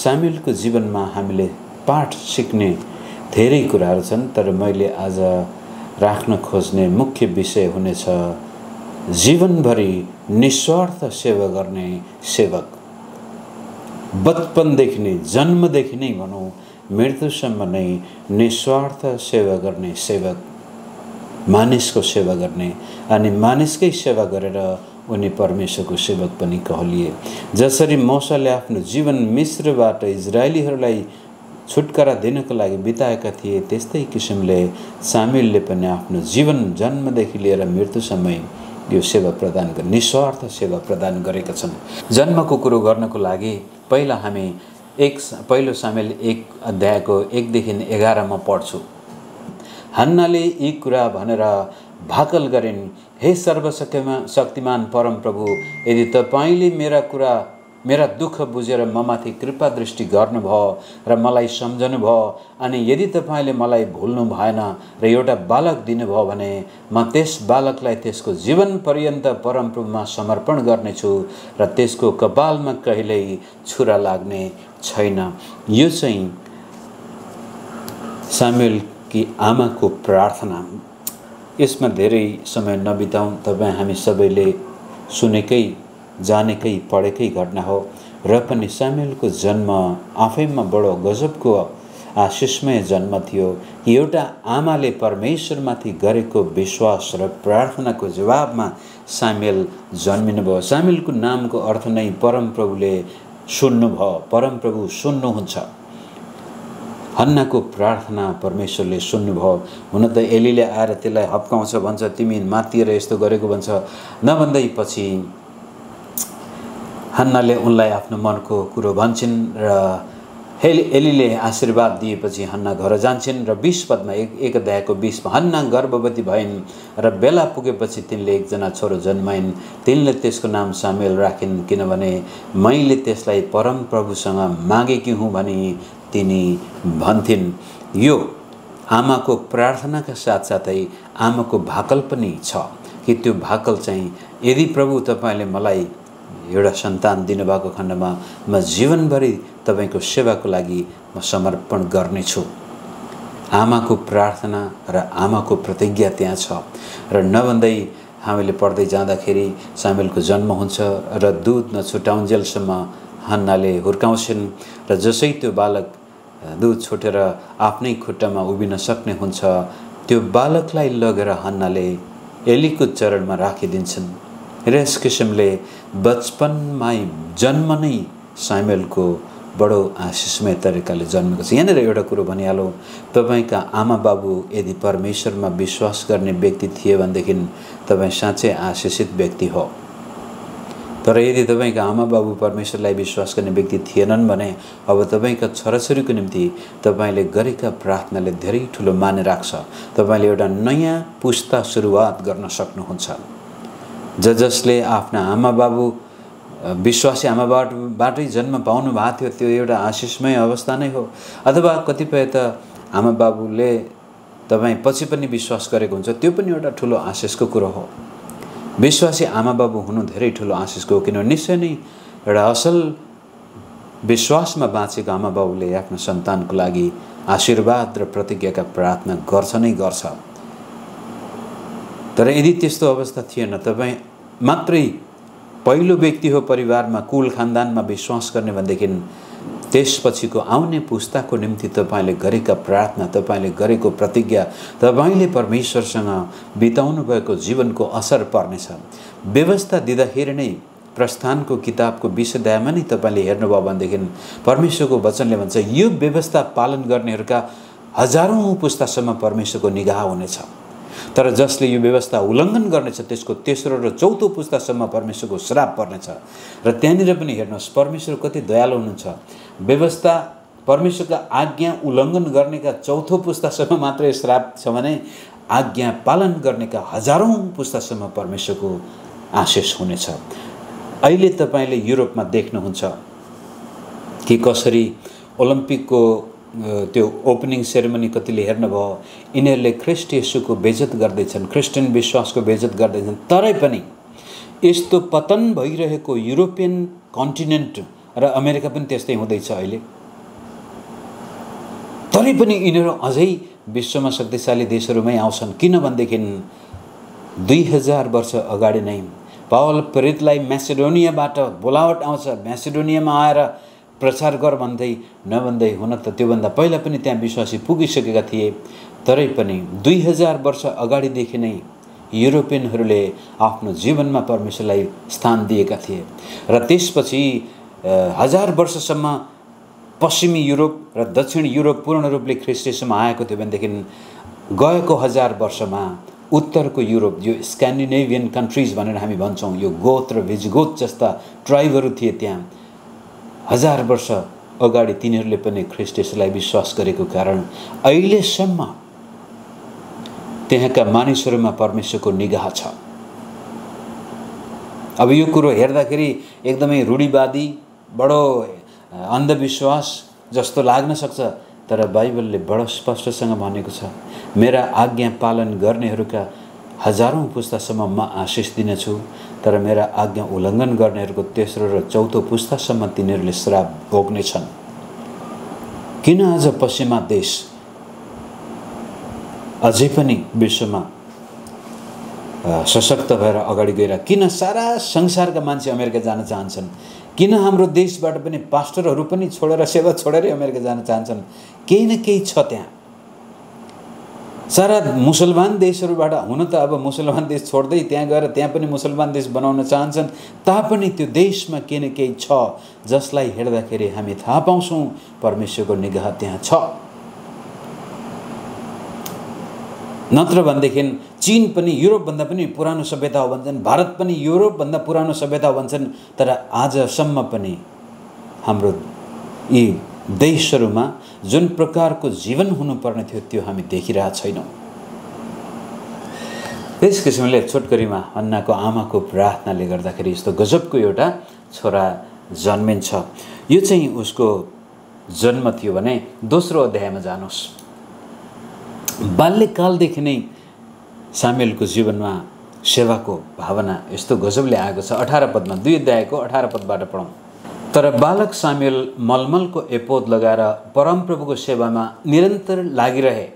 शामूएलको जीवनमा हामीले पाठ सिक्ने धेरै कुराहरू छन्, तर मैले आज राख्न खोज्ने मुख्य विषय हुनेछ जीवनभरि निस्वार्थ सेवा गर्ने सेवक। बचपनदेखि नै, जन्मदेखि नै भनौँ मृत्युसम्म नै निस्वार्थ सेवा गर्ने सेवक, मानिसको सेवा गर्ने अनि मानिसकै सेवा गरेर उनी परमेश्वरको सेवक पनि कहलिए। जसरी मूसाले आफ्नो जीवन मिस्रबाट इजरायलीहरूलाई छुटकारा दिनको लागि बिताएका थिए, त्यस्तै किसिमले शामूएलले पनि आफ्नो जीवन जन्मदेखि लिएर मृत्युसम्म यो सेवा प्रदान गर्ने, निस्वार्थ सेवा प्रदान गरेका छन्। जन्मको कुरो गर्नको लागि पहिला हामी पहिलो शामूएल 1:1-11 म पढ्छु। हन्नाले यी कुरा भनेर भाकल गरिन्, हे सर्वशक्तिमान परम प्रभु, यदि तपाईले मेरा दुःख बुझेर ममाथि कृपा दृष्टि गर्नुभयो र मलाई सम्झनुभयो अनि यदि तपाईले मलाई भुल्नु भएन र एउटा बालक दिनुभयो भने म त्यस बालकलाई त्यसको जीवन पर्यन्त परमप्रभुमा समर्पण गर्नेछु र त्यसको कपालमा कहिल्यै छुरा लाग्ने छैन। यो चाहिँ शामूएलकी आमाको प्रार्थना। यसमा धेरै समय नबिताउँ, तपाईँ हामी सबैले सुनेकै, जानेकै, पढेकै घटना हो, र पनि शामूएलको जन्म आफैमा बडो गजबको आशिषमय जन्म थियो। एउटा आमाले परमेश्वरमाथि गरेको विश्वास र प्रार्थनाको जवाबमा शामूएल जन्मिनुभयो। शामूएलको नामको अर्थ नै परमप्रभुले सुन्नुभयो, परमप्रभु सुन्नुहुन्छ। हन्नाको प्रार्थना परमेश्वरले सुन्नुभयो। हुन त एलीले आएर त्यसलाई हप्काउँछ, भन्छ तिमी माथिएर यस्तो गरेको भन्छ, नभन्दै पछि हन्नाले उनलाई आफ्नो मनको कुरो भन्छन् र एलीले आशीर्वाद दिएपछि हन्ना घर जान्छन् र 20 पदमा 1:20 हन्ना गर्भवती भइन् र बेला पुगेपछि तिनले एकजना छोरो जन्माइन्। तिनले त्यसको नाम शामूएल राखिन्, किनभने मैले त्यसलाई परमप्रभुसँग मागेकी हुँ भनी तिनी भन्थिन्। यो आमाको प्रार्थनाका साथसाथै आमाको भाकल पनि छ कि त्यो भाकल चाहिँ यदि प्रभु तपाईँले मलाई एउटा सन्तान दिनुभएको खण्डमा म जीवनभरि तपाईँको सेवाको लागि म समर्पण गर्नेछु। आमाको प्रार्थना र आमाको प्रतिज्ञा त्यहाँ छ। र नभन्दै हामीले पढ्दै जाँदाखेरि शामूएलको जन्म हुन्छ र दुध नछुटाउन्जेलसम्म हन्नाले हुर्काउँछिन् र जसै त्यो बालक दुध छुटेर आफ्नै खुट्टामा उभिन सक्ने हुन्छ, त्यो बालकलाई लगेर हन्नाले एलीको चरणमा राखिदिन्छन्। र यस किसिमले बचपनमै जन्म नै शामूएलको बडो आशिषमय तरिकाले जन्मेको छ। यहाँनिर एउटा कुरो भनिहालौँ, तपाईँका आमा बाबु यदि परमेश्वरमा विश्वास गर्ने व्यक्ति थिए भनेदेखि तपाईँ साँच्चै आशिषित व्यक्ति हो। तर यदि तपाईँका आमा बाबु परमेश्वरलाई विश्वास गर्ने व्यक्ति थिएनन् भने अब तपाईँका छोराछोरीको निम्ति तपाईँले गरेका प्रार्थनाले धेरै ठुलो माने राख्छ। तपाईँले एउटा नयाँ पुस्ता सुरुवात गर्न सक्नुहुन्छ। जसले आफ्ना आमा बाबु विश्वासी आमाबाटै जन्म पाउनु भएको थियो, त्यो एउटा आशिषमय अवस्था नै हो। अथवा कतिपय त आमा बाबुले तपाईँ पछि पनि विश्वास गरेको हुन्छ, त्यो पनि एउटा ठुलो आशिषको कुरो हो। विश्वासी आमा बाबु हुनु धेरै ठुलो आशिषको हो, किनभने निश्चय नै एउटा असल विश्वासमा बाँचेको आमा बाबुले आफ्नो सन्तानको लागि आशीर्वाद र प्रतिज्ञाका प्रार्थना गर्छ नै गर्छ। तर यदि त्यस्तो अवस्था थिएन, तपाईँ मात्रै पहिलो व्यक्ति हो परिवारमा, कुल खानदानमा विश्वास गर्ने भनेदेखि त्यसपछिको आउने पुस्ताको निम्ति तपाईँले गरेका प्रार्थना, तपाईँले गरेको प्रतिज्ञा, तपाईँले परमेश्वरसँग बिताउनु भएको जीवनको असर पर्नेछ। व्यवस्था दिँदाखेरि नै प्रस्थानको किताबको 20 अध्यायमा नै तपाईँले हेर्नुभयो भनेदेखि परमेश्वरको वचनले भन्छ, यो व्यवस्था पालन गर्नेहरूका हजारौँ पुस्तासम्म परमेश्वरको निगाह हुनेछ। तर जसले यो व्यवस्था उल्लङ्घन गर्नेछ त्यसको तेस्रो र चौथो पुस्तासम्म परमेश्वरको श्राप पर्नेछ। र त्यहाँनिर पनि हेर्नुहोस् परमेश्वर कति दयालु हुनुहुन्छ। व्यवस्था परमेश्वरका आज्ञा उल्लङ्घन गर्नेका चौथो पुस्तासम्म मात्रै श्राप छ भने आज्ञा पालन गर्नेका हजारौँ पुस्तासम्म परमेश्वरको आशिष हुनेछ। अहिले तपाईँले युरोपमा देख्नुहुन्छ कि कसरी ओलम्पिकको त्यो ओपनिङ सेरेमनी कतिले हेर्नुभयो, यिनीहरूले ख्रिस्ट येशूको बेइज्जत गर्दैछन्, क्रिस्चियन विश्वासको बेइज्जत गर्दैछन्। तरै पनि यस्तो पतन भइरहेको युरोपियन कन्टिनेन्ट र अमेरिका पनि त्यस्तै हुँदैछ अहिले। तरै पनि यिनीहरू अझै विश्वमा शक्तिशाली देशहरूमै आउँछन्, किनभनेदेखि 2000 वर्ष अगाडि नै पावल प्रेरितलाई म्यासेडोनियाबाट बोलावट आउँछ, म्यासेडोनियामा आएर प्रचार गर भन्दै नभन्दै, हुन त त्योभन्दा पहिला पनि त्यहाँ विश्वासी पुगिसकेका थिए, तरै पनि 2000 वर्ष अगाडिदेखि नै युरोपियनहरूले आफ्नो जीवनमा परमेश्वरलाई स्थान दिएका थिए। र त्यसपछि 1000 वर्षसम्म पश्चिमी युरोप र दक्षिण युरोप पूर्ण रूपले ख्रिस्टीसम्म आएको थियो भनेदेखि गएको 1000 वर्षमा उत्तरको युरोप, यो स्क्यान्डिनेभियन कन्ट्रिज भनेर हामी भन्छौँ, यो गोत र भिजगोत जस्ता ट्राइबहरू थिए, त्यहाँ 1000 वर्ष अगाडि तिनीहरूले पनि ख्रिस्टलाई विश्वास गरेको कारण अहिलेसम्म त्यहाँका मानिसहरूमा परमेश्वरको निगाह छ। अब यो कुरो हेर्दाखेरि एकदमै रूढिवादी, बडो अन्धविश्वास जस्तो लाग्न सक्छ, तर बाइबलले बडो स्पष्टसँग भनेको छ, मेरा आज्ञा पालन गर्नेहरूका 1000औं पुस्तासम्म म आशिष दिनेछु, तर मेरा आज्ञा उल्लङ्घन गर्नेहरूको 3 र 4 पुस्तासम्म तिनीहरूले श्राप भोग्नेछन्। किन आज पश्चिमा देश अझै पनि विश्वमा सशक्त भएर अगाडि गएर, किन सारा संसारका मान्छे अमेरिका जान चाहन्छन्, किन हाम्रो देशबाट पनि पास्टरहरू पनि छोडेर, सेवा छोडेर अमेरिका जान चाहन्छन्? केही न केही छ त्यहाँ। सारा मुसलमान देशहरूबाट, हुन त अब मुसलमान देश छोड्दै त्यहाँ गएर त्यहाँ पनि मुसलमान देश बनाउन चाहन्छन्, तापनि त्यो देशमा केही न केही छ जसलाई हेर्दाखेरि हामी थाहा पाउँछौँ परमेश्वरको निगाह त्यहाँ छ। नत्र भनेदेखि चीन पनि युरोपभन्दा पनि पुरानो सभ्यता हो भन्छन्, भारत पनि युरोपभन्दा पुरानो सभ्यता हो भन्छन्, तर आजसम्म पनि हाम्रो यी देशहरूमा जुन प्रकारको जीवन हुनुपर्ने थियो त्यो हामी देखिरहेका छैनौँ। त्यस किसिमले छोटकरीमा अन्नाको आमाको प्रार्थनाले गर्दाखेरि यस्तो गजबको एउटा छोरा जन्मिन्छ। यो चाहिँ उसको जन्म थियो भने 2 अध्यायमा जानुहोस्। बाल्यकालदेखि नै शामूएलको जीवनमा सेवाको भावना यस्तो गजबले आएको छ। 18 पदमा, 2 अध्यायको 18 पदबाट पढौँ। तर बालक शामूएल मलमलको एपोद लगाएर परमप्रभुको सेवामा निरन्तर लागिरहे।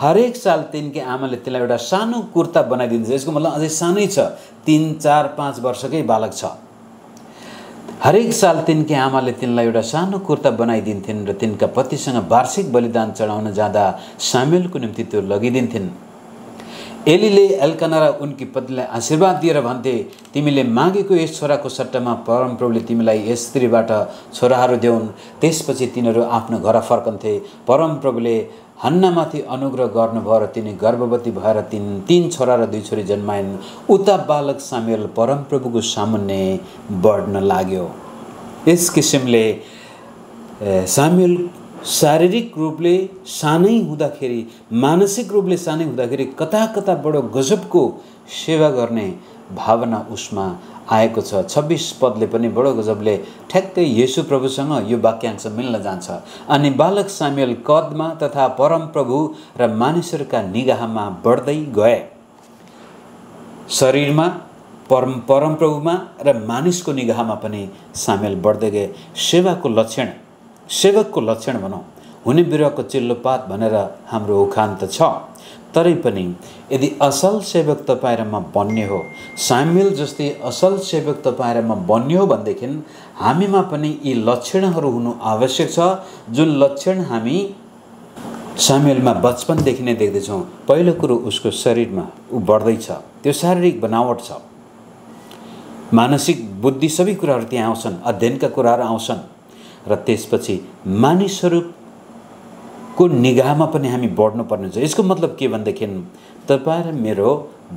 हरेक साल तिनकै आमाले तिनलाई एउटा सानो कुर्ता बनाइदिन्छ। यसको मतलब अझै सानै छ, 3, 4, 5 वर्षकै बालक छ। हरेक साल तिनकै आमाले तिनलाई एउटा सानो कुर्ता बनाइदिन्थिन् र तिनका पतिसँग वार्षिक बलिदान चढाउन जाँदा शामूएलको निम्ति त्यो लगिदिन्थिन्। एलीले एल्काना र उनकी पत्नीलाई आशीर्वाद दिएर भन्थे, तिमीले मागेको यस छोराको सट्टामा परमप्रभुले तिमीलाई यस स्त्रीबाट छोराहरू देऊन्। त्यसपछि तिनीहरू आफ्नो घर फर्कन्थे। परमप्रभुले हन्नामाथि अनुग्रह गर्नुभयो र तिनी गर्भवती भएर 3 छोरा र 2 छोरी जन्माइन्। उता बालक शामूएल परमप्रभुको सामुन्ने बढ्न लाग्यो। यस किसिमले शामूएल शारीरिक रूपले सानै हुँदाखेरि, मानसिक रूपले सानै हुँदाखेरि कता कता बडो गजबको सेवा गर्ने भावना उसमा आएको छ। 26 पदले पनि बडो गजबले ठ्याक्कै येशू प्रभुसँग यो वाक्यांश मिल्न जान्छ। अनि बालक शामूएल कदमा तथा परमप्रभु र मानिसहरूका निगाहमा बढ्दै गए। शरीरमा, परमप्रभुमा र मानिसको निगाहमा पनि शामूएल बढ्दै गए। सेवाको लक्षण, सेवकको लक्षण भनौँ, हुने बिरुवाको चिल्लोपात भनेर हाम्रो उखान त छ, तरै पनि यदि असल सेवक तपाईँ र म बन्ने हो, शामूएल जस्तै असल सेवक तपाईँ र म बन्ने हो भनेदेखि हामीमा पनि यी लक्षणहरू हुनु आवश्यक छ, जुन लक्षण हामी शामूएलमा बचपनदेखि नै देख्दैछौँ। पहिलो कुरो, उसको शरीरमा ऊ बढ्दैछ, त्यो शारीरिक बनावट छ, मानसिक बुद्धि सबै कुराहरू त्यहाँ आउँछन्, अध्ययनका कुराहरू आउँछन्। र त्यसपछि मानिसहरूको निगाहमा पनि हामी बढ्नुपर्ने हुन्छ। यसको मतलब के भनेदेखि तपाईँ र मेरो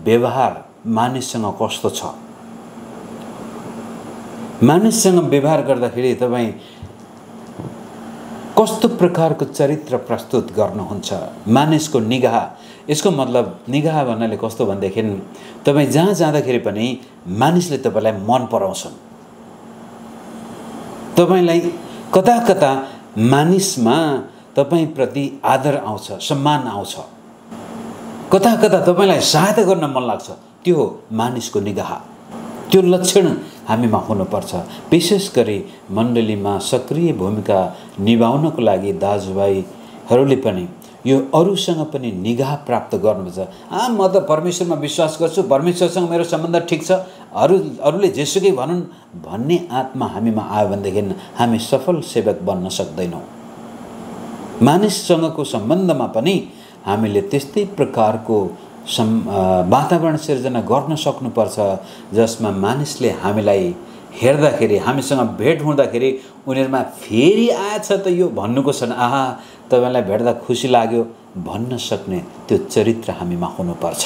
व्यवहार मानिससँग कस्तो छ, मानिससँग व्यवहार गर्दाखेरि तपाईँ कस्तो प्रकारको चरित्र प्रस्तुत गर्नुहुन्छ, मानिसको निगाह। यसको मतलब निगाह भन्नाले कस्तो भनेदेखि तपाईँ जहाँ जाँदाखेरि पनि मानिसले तपाईँलाई मन पराउँछन्, तपाईँलाई कता कता मानिसमा तपाईँप्रति आदर आउँछ, सम्मान आउँछ, कता कता तपाईँलाई सहायता गर्न मन लाग्छ, त्यो हो मानिसको निगाह। त्यो लक्षण हामीमा हुनुपर्छ। विशेष गरी मण्डलीमा सक्रिय भूमिका निभाउनको लागि दाजुभाइहरूले पनि यो अरूसँग पनि निगाह प्राप्त गर्नुपर्छ। म त परमेश्वरमा विश्वास गर्छु, परमेश्वरसँग मेरो सम्बन्ध ठिक छ, अरूले जेसुकै भनुन् भन्ने आत्मा हामीमा आयो भनेदेखि हामी सफल सेवक बन्न सक्दैनौँ। मानिससँगको सम्बन्धमा पनि हामीले त्यस्तै प्रकारको वातावरण सिर्जना गर्न सक्नुपर्छ जसमा मानिसले हामीलाई हेर्दाखेरि, हामीसँग भेट हुँदाखेरि उनीहरुमा फेरि आएछ त यो भन्नुको छन्, आहा तपाईलाई भेट्दा खुसी लाग्यो भन्न सक्ने त्यो चरित्र हामीमा हुनुपर्छ।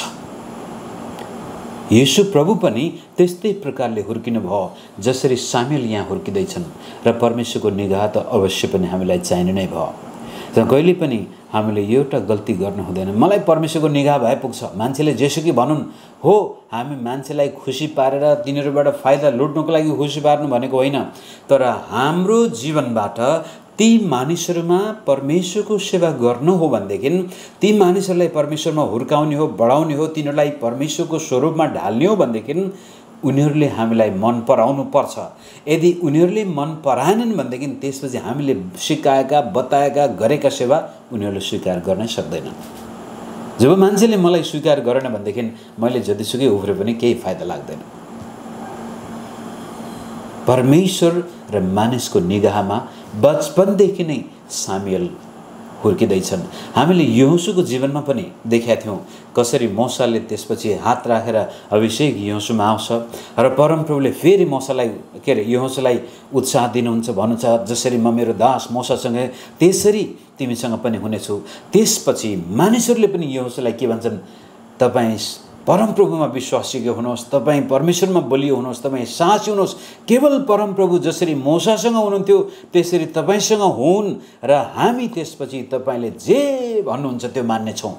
येशू प्रभु पनि त्यस्तै प्रकारले हुर्किनु भयो जसरी शामूएल यहाँ हुर्किँदैछन् र परमेश्वरको निगाह त अवश्य पनि हामीलाई चाहिने नै भयो। तर कहिले पनि हामीले एउटा गल्ती गर्नु हुँदैन, मलाई परमेश्वरको निगाह भए पुग्छ, मान्छेले जेसुकै भनुन्। हो, हामी मान्छेलाई खुसी पारेर तिनीहरूबाट फाइदा लुट्नुको लागि खुसी पार्नु भनेको होइन, तर हाम्रो जीवनबाट ती मानिसहरूमा परमेश्वरको सेवा गर्नु हो भनेदेखि ती मानिसहरूलाई परमेश्वरमा हुर्काउने हो, बढाउने हो, तिनीहरूलाई परमेश्वरको स्वरूपमा ढाल्ने हो भनेदेखि उनीहरूले हामीलाई मन पराउनु पर्छ। यदि उनीहरूले मन पराएनन् भनेदेखि त्यसपछि हामीले सिकाएका, बताएका, गरेका सेवा उनीहरूले स्वीकार गर्नै सक्दैनन्। जब मान्छेले मलाई स्वीकार गरेन भनेदेखि मैले जतिसुकै उफ्रे पनि केही फाइदा लाग्दैन। परमेश्वर र मानिसको निगाहमा बचपनदेखि नै शामूएल हुर्किँदैछन्। हामीले यहोशूको जीवनमा पनि देखेका थियौँ कसरी मूसाले त्यसपछि हात राखेर अभिषेक यहोशूमा आउँछ र परमप्रभुले फेरि यहोशूलाई उत्साह दिनुहुन्छ, भन्नुहुन्छ जसरी म मेरो दास मूसासँगै त्यसरी तिमीसँग पनि हुनेछु। त्यसपछि मानिसहरूले पनि यहोशूलाई के भन्छन्, तपाईँ परमप्रभुमा विश्वासियोग्य हुनुहोस्, तपाईँ परमेश्वरमा बलियो हुनुहोस्, तपाईँ साहसी हुनुहोस्, केवल परमप्रभु जसरी मूसासँग हुनुहुन्थ्यो त्यसरी तपाईँसँग हुन् र हामी त्यसपछि तपाईँले जे भन्नुहुन्छ त्यो मान्नेछौँ।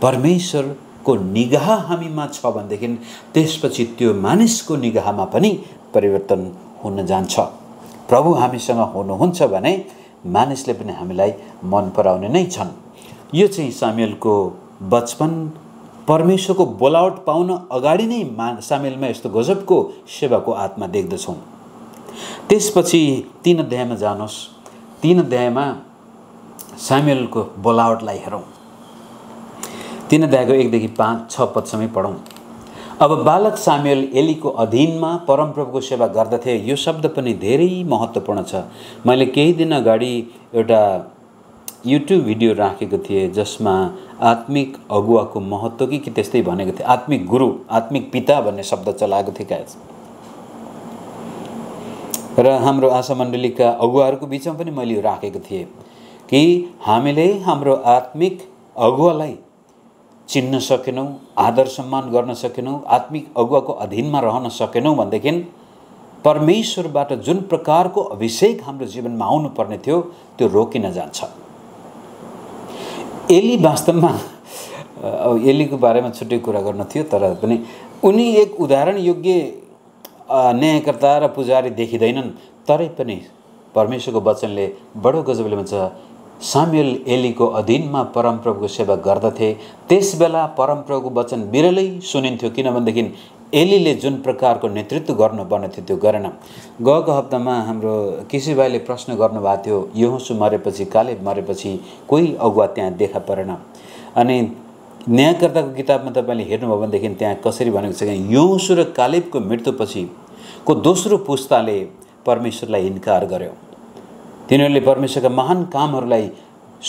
परमेश्वरको निगाह हामीमा छ भनेदेखि त्यसपछि त्यो मानिसको निगाहमा पनि परिवर्तन हुन जान्छ। प्रभु हामीसँग हुनुहुन्छ भने मानिसले पनि हामीलाई मन पराउने नै छन्। यो चाहिँ शामूएलको बचपन, परमेश्वरको बोलावट पाउन अगाडि नै शामूएलमा यस्तो गजबको सेवाको आत्मा देख्दछौँ। त्यसपछि 3 अध्यायमा जानुहोस्। 3 अध्यायमा शामूएलको बोलावटलाई हेरौँ। 3 अध्यायको 1-5-6 पदसम्मै पढौँ। अब बालक शामूएल एलीको अधीनमा परमप्रभुको सेवा गर्दथे। यो शब्द पनि धेरै महत्त्वपूर्ण छ। मैले केही दिन अगाडि एउटा युट्युब भिडियो राखेको थिएँ जसमा आत्मिक अगुवाको महत्त्व कि त्यस्तै भनेको थिएँ, आत्मिक गुरु, आत्मिक पिता भन्ने शब्द चलाएको थिएँ र हाम्रो आशा मण्डलीका अगुवाहरूको बिचमा पनि मैले यो राखेको थिएँ कि हामीले हाम्रो आत्मिक अगुवालाई चिन्न सकेनौँ, आदर सम्मान गर्न सकेनौँ, आत्मिक अगुवाको अधीनमा रहन सकेनौँ भनेदेखि परमेश्वरबाट जुन प्रकारको अभिषेक हाम्रो जीवनमा आउनुपर्ने थियो त्यो रोकिन जान्छ। एली वास्तवमा, अब एलीको बारेमा छुट्टै कुरा गर्नु थियो, तर पनि उनी एक उदाहरण योग्य न्यायकर्ता र पुजारी देखिँदैनन्। तरै पनि परमेश्वरको वचनले बडो गजबले भन्छ, शामूएल एलीको अधीनमा परमप्रभुको सेवा गर्दथे। त्यसबेला परमप्रभुको वचन बिरलै सुनिन्थ्यो, किनभनेदेखि एलीले जुन प्रकारको नेतृत्व गर्नुपर्ने थियो त्यो गरेन। गएको हप्तामा हाम्रो किसी भाइले प्रश्न गर्नुभएको थियो, यहोशू मरेपछि, कालेब मरेपछि कोही अगुवा त्यहाँ देखा परेन। अनि न्यायकर्ताको किताबमा तपाईँले हेर्नुभयो भनेदेखि त्यहाँ कसरी भनेको छ कि यहोशू र कालेबको मृत्युपछिको दोस्रो पुस्ताले परमेश्वरलाई इन्कार गर्यो। तिनीहरूले परमेश्वरका महान कामहरूलाई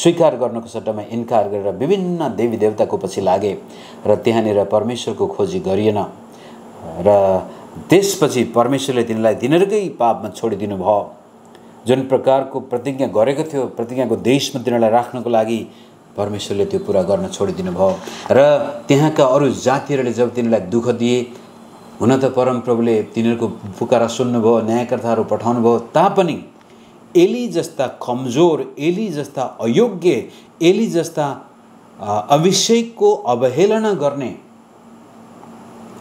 स्वीकार गर्नको सट्टामा इन्कार गरेर विभिन्न देवी देवताको पछि लागे र त्यहाँनिर परमेश्वरको खोजी गरिएन र त्यसपछि परमेश्वरले तिनीलाई तिनीहरूकै पापमा छोडिदिनु भयो। जुन प्रकारको प्रतिज्ञा गरेको थियो, प्रतिज्ञाको देशमा तिनीहरूलाई राख्नको लागि परमेश्वरले त्यो पुरा गर्न छोडिदिनु भयो र त्यहाँका अरू जातिहरूले जब तिनीहरूलाई दुःख दिए, हुन त परमप्रभुले तिनीहरूको पुकारा सुन्नुभयो, न्यायकर्ताहरू पठाउनु भयो, तापनि एली जस्ता कमजोर, एली जस्ता अयोग्य, एली जस्ता अभिषेकको अवहेलना गर्ने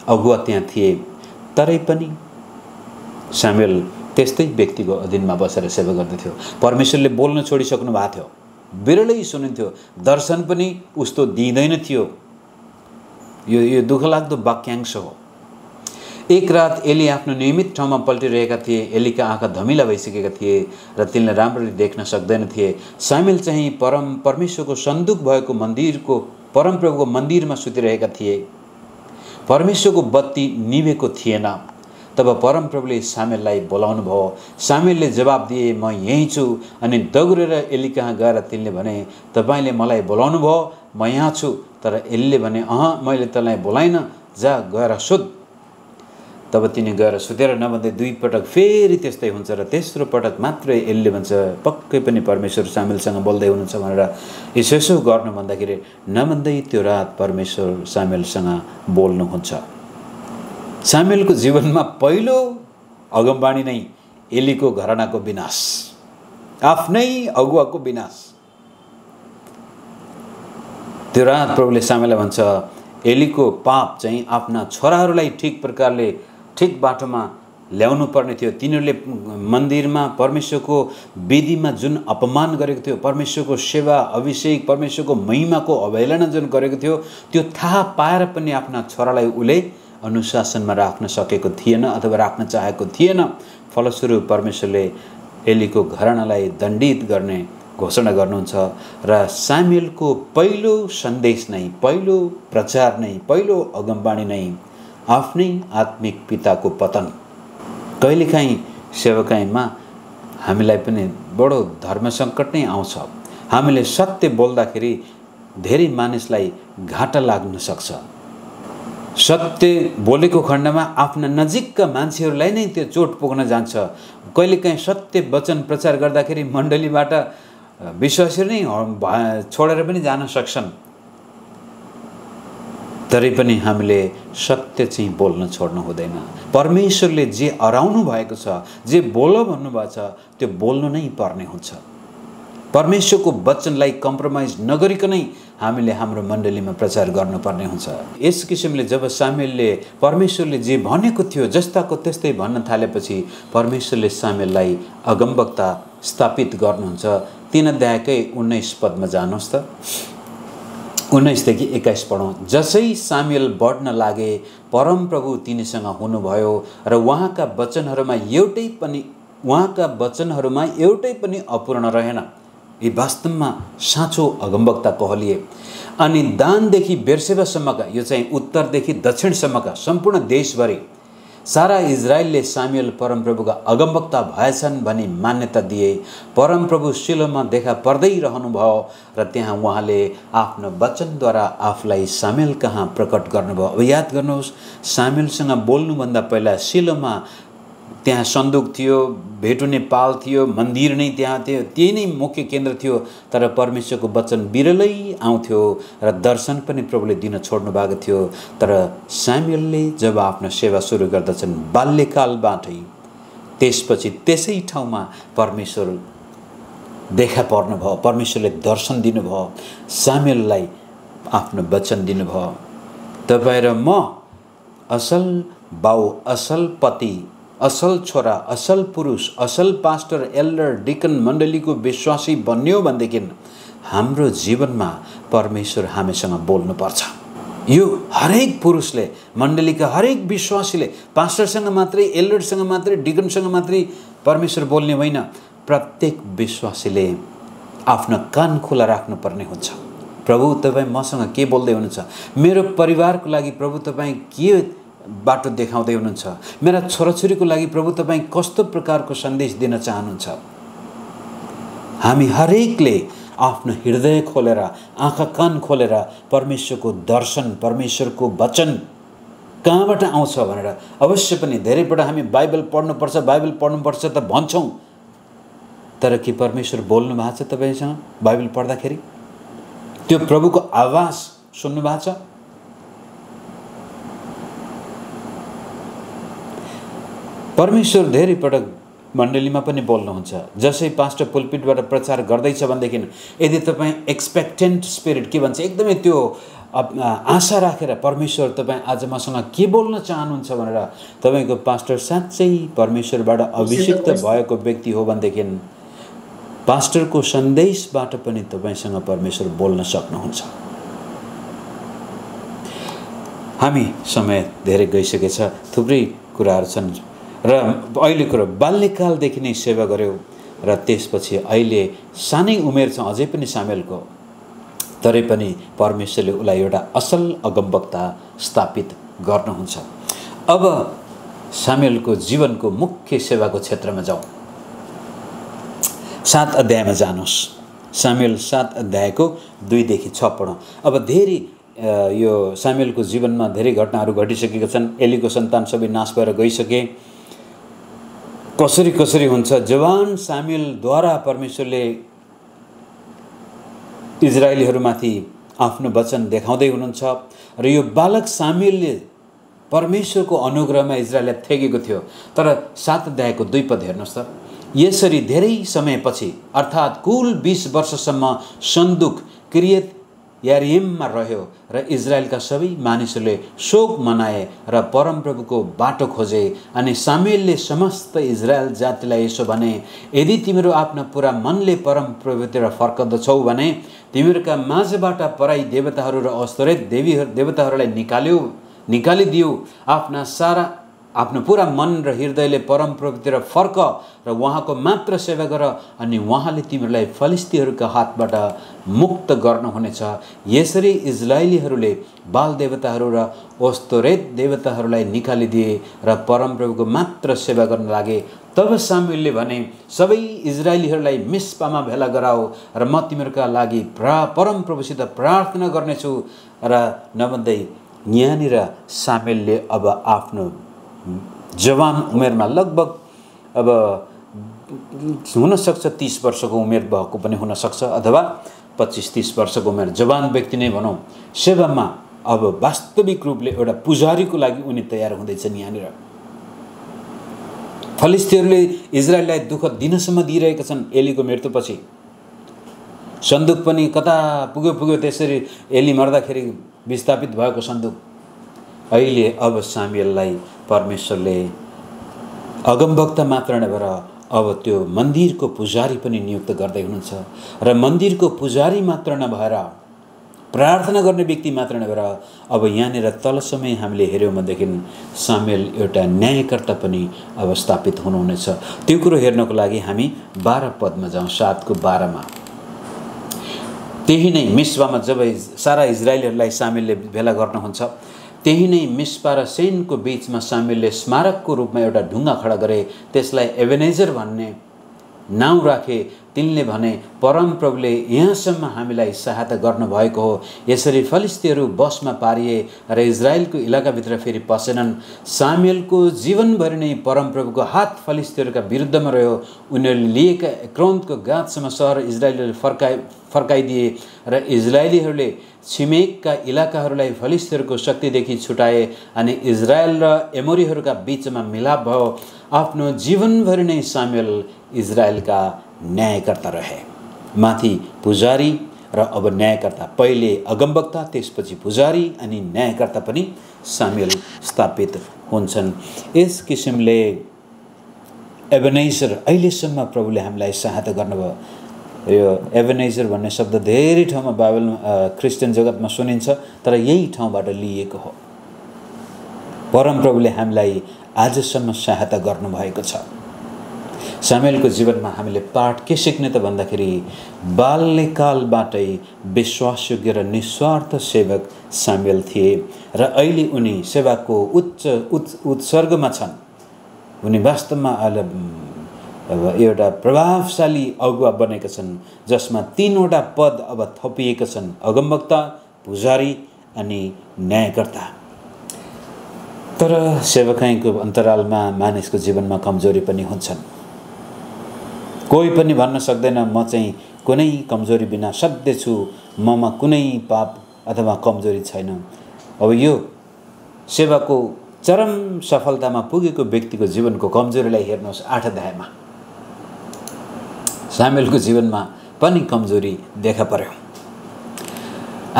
अगुवा त्यहाँ थिए। तरै पनि शामूएल त्यस्तै व्यक्तिको अधीनमा बसेर सेवा गर्दथ्यो। परमेश्वरले बोल्न छोडिसक्नु भएको थियो, बिरलै सुनिन्थ्यो, दर्शन पनि उस्तो दिँदैन थियो। यो दुःखलाग्दो वाक्यांश हो। एक रात एली आफ्नो नियमित ठाउँमा पल्टिरहेका थिए। एलीका आँखा धमिला भइसकेका थिए र तिनले राम्ररी देख्न सक्दैन थिए। शामूएल चाहिँ परमेश्वरको सन्दुक भएको मन्दिरको परमप्रभुको मन्दिरमा सुतिरहेका थिए। परमेश्वरको बत्ती निभेको थिएन। तब परमप्रभुले शामूएललाई बोलाउनु भयो। शामूएलले जवाब दिए, म यही छु। अनि दगुरेर एली कहाँ गएर तिनले भने, तपाईँले मलाई बोलाउनु भयो, म यहाँ छु। तर एलीले भने, अह, मैले तँलाई बोलाइन, जा गएर सुत। तब तिनी गएर सुतेर नभन्दै दुई पटक फेरि त्यस्तै हुन्छ र तेस्रो पटक मात्रै एलीले भन्छ, पक्कै पनि परमेश्वर शामूएलसँग बोल्दै हुनुहुन्छ भनेर। यसो गर्नु भन्दाखेरि नभन्दै त्यो रात परमेश्वर शामूएलसँग बोल्नुहुन्छ। शामूएलको जीवनमा पहिलो अगमबाणी नै एलीको घरानाको विनाश, आफ्नै अगुवाको विनाश। त्यो रात प्रभुले शामूएललाई भन्छ, एलीको पाप चाहिँ आफ्ना छोराहरूलाई ठिक प्रकारले ठिक बाटोमा ल्याउनु पर्ने थियो। तिनीहरूले मन्दिरमा परमेश्वरको वेदीमा जुन अपमान गरेको थियो, परमेश्वरको सेवा अभिषेक परमेश्वरको महिमाको अवहेलना जुन गरेको थियो, त्यो थाहा पाएर पनि आफ्ना छोरालाई उसले अनुशासनमा राख्न सकेको थिएन अथवा राख्न चाहेको थिएन। फलस्वरूप परमेश्वरले एलीको घरानालाई दण्डित गर्ने घोषणा गर्नुहुन्छ र शामूएलको पहिलो सन्देश नै, पहिलो प्रचार नै, पहिलो अगमबाणी नै आफ्नै आत्मिक पिताको पतन। कहिलेकाहीँ सेवकाईमा हामीलाई पनि बडो धर्मसङ्कट नै आउँछ। हामीले सत्य बोल्दाखेरि धेरै मानिसलाई घाटा लाग्न सक्छ। सत्य बोलेको खण्डमा आफ्ना नजिकका मान्छेहरूलाई नै त्यो चोट पुग्न जान्छ। कहिलेकाहीँ सत्य वचन प्रचार गर्दाखेरि मण्डलीबाट विश्वासीहरू नै छोडेर पनि जान सक्छन्। तरै पनि हामीले सत्य चाहिँ बोल्न छोड्नु हुँदैन। परमेश्वरले जे अराउनु भएको छ, जे बोल भन्नुभएको छ, त्यो बोल्नु नै पर्ने हुन्छ। परमेश्वरको वचनलाई कम्प्रोमाइज नगरिकनै हामीले हाम्रो मण्डलीमा प्रचार गर्नुपर्ने हुन्छ। यस किसिमले जब शामूएलले परमेश्वरले जे भनेको थियो जस्ताको त्यस्तै भन्न थालेपछि परमेश्वरले शामूएललाई अगमवक्ता स्थापित गर्नुहुन्छ। 3:19 जानुहोस् त। 19-21 पढौँ। जसै शामूएल बढ्न लागे परमप्रभु तिनीसँग हुनुभयो र उहाँका वचनहरूमा एउटै पनि अपूर्ण रहेन। यी वास्तवमा साँचो अगमवक्ता कहलिए। अनि दानदेखि बेर्सेबासम्मका, यो चाहिँ उत्तरदेखि दक्षिणसम्मका सम्पूर्ण देशभरि सारा इजरायलले शामूएल परमप्रभुका अगमवक्ता भएछन् भनी मान्यता दिए। परमप्रभु शिलोमा देखा पर्दै रहनुभयो र त्यहाँ उहाँले आफ्नो वचनद्वारा आफूलाई शामूएल कहाँ प्रकट गर्नुभयो। अब याद गर्नुहोस्, शामूएलसँग बोल्नुभन्दा पहिला शिलोमा त्यहाँ सन्दुक थियो, भेटु नेपाल थियो, मन्दिर नै त्यहाँ थियो, त्यही नै मुख्य केन्द्र थियो। तर परमेश्वरको वचन बिरलै आउँथ्यो र दर्शन पनि प्रभुले दिन छोड्नु भएको थियो। तर शामूएलले जब आफ्नो सेवा सुरु गर्दछन् बाल्यकालबाटै, त्यसपछि त्यसै ठाउँमा परमेश्वर देखा पर्नुभयो, परमेश्वरले दर्शन दिनुभयो, शामूएललाई आफ्नो वचन दिनुभयो। तपाईँ र म असल बाउ, असल पति, असल छोरा, असल पुरुष, असल पास्टर, एल्डर, डिकन मण्डलीको विश्वासी बन्यो भनेदेखि हाम्रो जीवनमा परमेश्वर हामीसँग बोल्नुपर्छ। यो हरेक पुरुषले, मण्डलीका हरेक विश्वासीले पास्टरसँग मात्रै, एल्डरसँग मात्रै, डिकनसँग मात्रै परमेश्वर बोल्ने होइन। प्रत्येक विश्वासीले आफ्नो कान खुला राख्नुपर्ने हुन्छ। प्रभु तपाईँ मसँग के बोल्दै हुनुहुन्छ? मेरो परिवारको लागि प्रभु तपाईँ के बाटो देखाउँदै हुनुहुन्छ? मेरा छोराछोरीको लागि प्रभु तपाईँ कस्तो प्रकारको सन्देश दिन चाहनुहुन्छ? हामी हरेकले आफ्नो हृदय खोलेर, आँखा कान खोलेर परमेश्वरको दर्शन, परमेश्वरको वचन कहाँबाट आउँछ भनेर। अवश्य पनि धेरैपल्ट हामी बाइबल पढ्नुपर्छ त भन्छौँ, तर के परमेश्वर बोल्नु भएको छ तपाईँसँग? बाइबल पढ्दाखेरि त्यो प्रभुको आवाज सुन्नु भएको छ? परमेश्वर धेरै पटक मण्डलीमा पनि बोल्नुहुन्छ। जसै पास्टर पुलपिटबाट प्रचार गर्दैछ भनेदेखि यदि तपाईँ एक्सपेक्टेन्ट स्पिरिट, के भन्छ, एकदमै त्यो आशा राखेर परमेश्वर तपाईँ आज मसँग के बोल्न चाहनुहुन्छ भनेर, तपाईँको पास्टर साँच्चै परमेश्वरबाट अभिषिक्त भएको व्यक्ति हो भनेदेखि पास्टरको सन्देशबाट पनि तपाईँसँग परमेश्वर बोल्न सक्नुहुन्छ। हामी समय धेरै गइसकेछ, थुप्रै कुराहरू छन् र अहिले कुरा बाल्यकालदेखि नै सेवा गर्यौँ र त्यसपछि अहिले सानै उमेर छ अझै पनि शामूएलको, तरै पनि परमेश्वरले उलाई एउटा असल अगमवक्ता स्थापित गर्नुहुन्छ। अब शामूएलको जीवनको मुख्य सेवाको क्षेत्रमा जाउँ, 7 अध्यायमा जानुस्। शामूएल 7 अध्यायको 2 देखि 6 पढौँ। अब धेरै यो शामूएलको जीवनमा धेरै घटनाहरू घटिसकेका छन्। एलीको सन्तान सबै नाश भएर गइसके, कसरी कसरी हुन्छ। जवान शामूएलद्वारा परमेश्वरले इजरायलीहरूमाथि आफ्नो वचन देखाउँदै हुनुहुन्छ र यो बालक शामूएलले परमेश्वरको अनुग्रहमा इजरायललाई ठेकेको थियो। तर 7 अध्यायको 2 पद हेर्नुहोस् त, यसरी धेरै समयपछि अर्थात् कुल 20 वर्षसम्म सन्दुक किरियत यारिममा रह्यो र इजरायलका सबै मानिसहरूले शोक मनाए र परमप्रभुको बाटो खोजे। अनि शामूएलले समस्त इजरायल जातिलाई यसो भने, यदि तिमीहरू आफ्नो पुरा मनले परमप्रभुतिर फर्कदछौ भने तिमीहरूका माझबाट पराई देवताहरू र अस्तोरेत देवताहरूलाई निकालिदियो। आफ्नो पुरा मन र हृदयले परमप्रभुतिर फर्क र उहाँको मात्र सेवा गर, अनि उहाँले तिमीहरूलाई फलिस्तीहरूका हातबाट मुक्त गर्नुहुनेछ। यसरी इजरायलीहरूले बाल देवताहरू र अस्तोरेत देवताहरूलाई निकालिदिए र परमप्रभुको मात्र सेवा गर्न लागे। तब शामूएलले भने, सबै इजरायलीहरूलाई मिस्पामा भेला गराओ र म तिमीहरूका लागि परमप्रभुसित प्रार्थना गर्नेछु। र नभन्दै यहाँनिर शामूएलले अब आफ्नो जवान उमेरमा, लगभग अब हुनसक्छ 30 वर्षको उमेर भएको पनि हुनसक्छ अथवा 25-30 वर्षको उमेर, जवान व्यक्ति नै भनौँ, सेवामा अब वास्तविक रूपले एउटा पुजारीको लागि उनी तयार हुँदैछन्। यहाँनिर फलिस्तीहरूले इजरायललाई दुःख दिनसम्म दिइरहेका छन्। एलीको मृत्युपछि सन्दुक पनि कता पुग्यो, त्यसरी एली मर्दाखेरि विस्थापित भएको सन्दुक। अहिले अब शामूएललाई परमेश्वरले अगमवक्ता मात्र नभएर अब त्यो मन्दिरको पुजारी पनि नियुक्त गर्दै हुनुहुन्छ र मन्दिरको पुजारी मात्र नभएर, प्रार्थना गर्ने व्यक्ति मात्र नभएर, अब यहाँनिर तलसम्मै हामीले हेऱ्यौँ भनेदेखि शामूएल एउटा न्यायकर्ता पनि अब स्थापित हुनुहुनेछ। त्यो कुरो हेर्नको लागि हामी 12 पदमा जाउँ, 7 को 12मा। त्यही नै मिस्पामा जब सारा इजरायलीहरूलाई शामूएलले भेला गर्नुहुन्छ, त्यही नै मिस्पा र सेनको बीचमा शामूएलले स्मारकको रूपमा एउटा ढुङ्गा खडा गरे, त्यसलाई एबेनेजर भन्ने नाउँ राखे। तिनले भने, परमप्रभुले यहाँसम्म हामीलाई सहायता गर्नुभएको हो, यसरी फलिस्तीहरू बसमा पारिए र इजरायलको इलाकाभित्र फेरि पसेनन्। शामूएलको जीवनभरि नै परमप्रभुको हात फलिस्तीहरूका विरुद्धमा रह्यो। उनीहरूले लिएका एक्रौनको गाँचसम्म सहर इजरायलीहरूले फर्काइदिए र इजरायलीहरूले छिमेकका इलाकाहरूलाई फलिस्तीहरूको शक्तिदेखि छुटाए। अनि इजरायल र एमोरीहरूका बीचमा मिलाप भयो। आफ्नो जीवनभरि नै शामूएल इजरायलका न्यायकर्ता रहे, माथि पुजारी र अब न्यायकर्ता। पहिले अगमवक्ता, त्यसपछि पुजारी अनि न्यायकर्ता पनि शामूएल स्थापित हुन्छन्। यस किसिमले एबेनेजर, अहिलेसम्म प्रभुले हामीलाई सहायता गर्नुभयो। यो एबेनेजर भन्ने शब्द धेरै ठाउँमा बाइबलमा, क्रिस्चियन जगतमा सुनिन्छ, तर यही ठाउँबाट लिएको हो। परमप्रभुले हामीलाई आजसम्म सहायता गर्नुभएको छ। शामूएलको जीवनमा हामीले पाठ के सिक्ने त भन्दाखेरि, बाल्यकालबाटै विश्वासयोग्य र निस्वार्थ सेवक शामूएल थिए र अहिले उनी सेवाको उत्सर्गमा छन्। उनी वास्तवमा एउटा प्रभावशाली अगुवा बनेका छन्, जसमा 3वटा पद अब थपिएका छन्, अगमवक्ता, पुजारी अनि न्यायकर्ता। तर सेवकाईको अन्तरालमा मानिसको जीवनमा कमजोरी पनि हुन्छन्। कोही पनि भन्न सक्दैन म चाहिँ कुनै कमजोरी बिना सधैँ छु, ममा कुनै पाप अथवा कमजोरी छैन। अब यो सेवाको चरम सफलतामा पुगेको व्यक्तिको जीवनको कमजोरीलाई हेर्नुहोस्। 8 अध्यायमा शामूएलको जीवनमा पनि कमजोरी देखा पर्यो।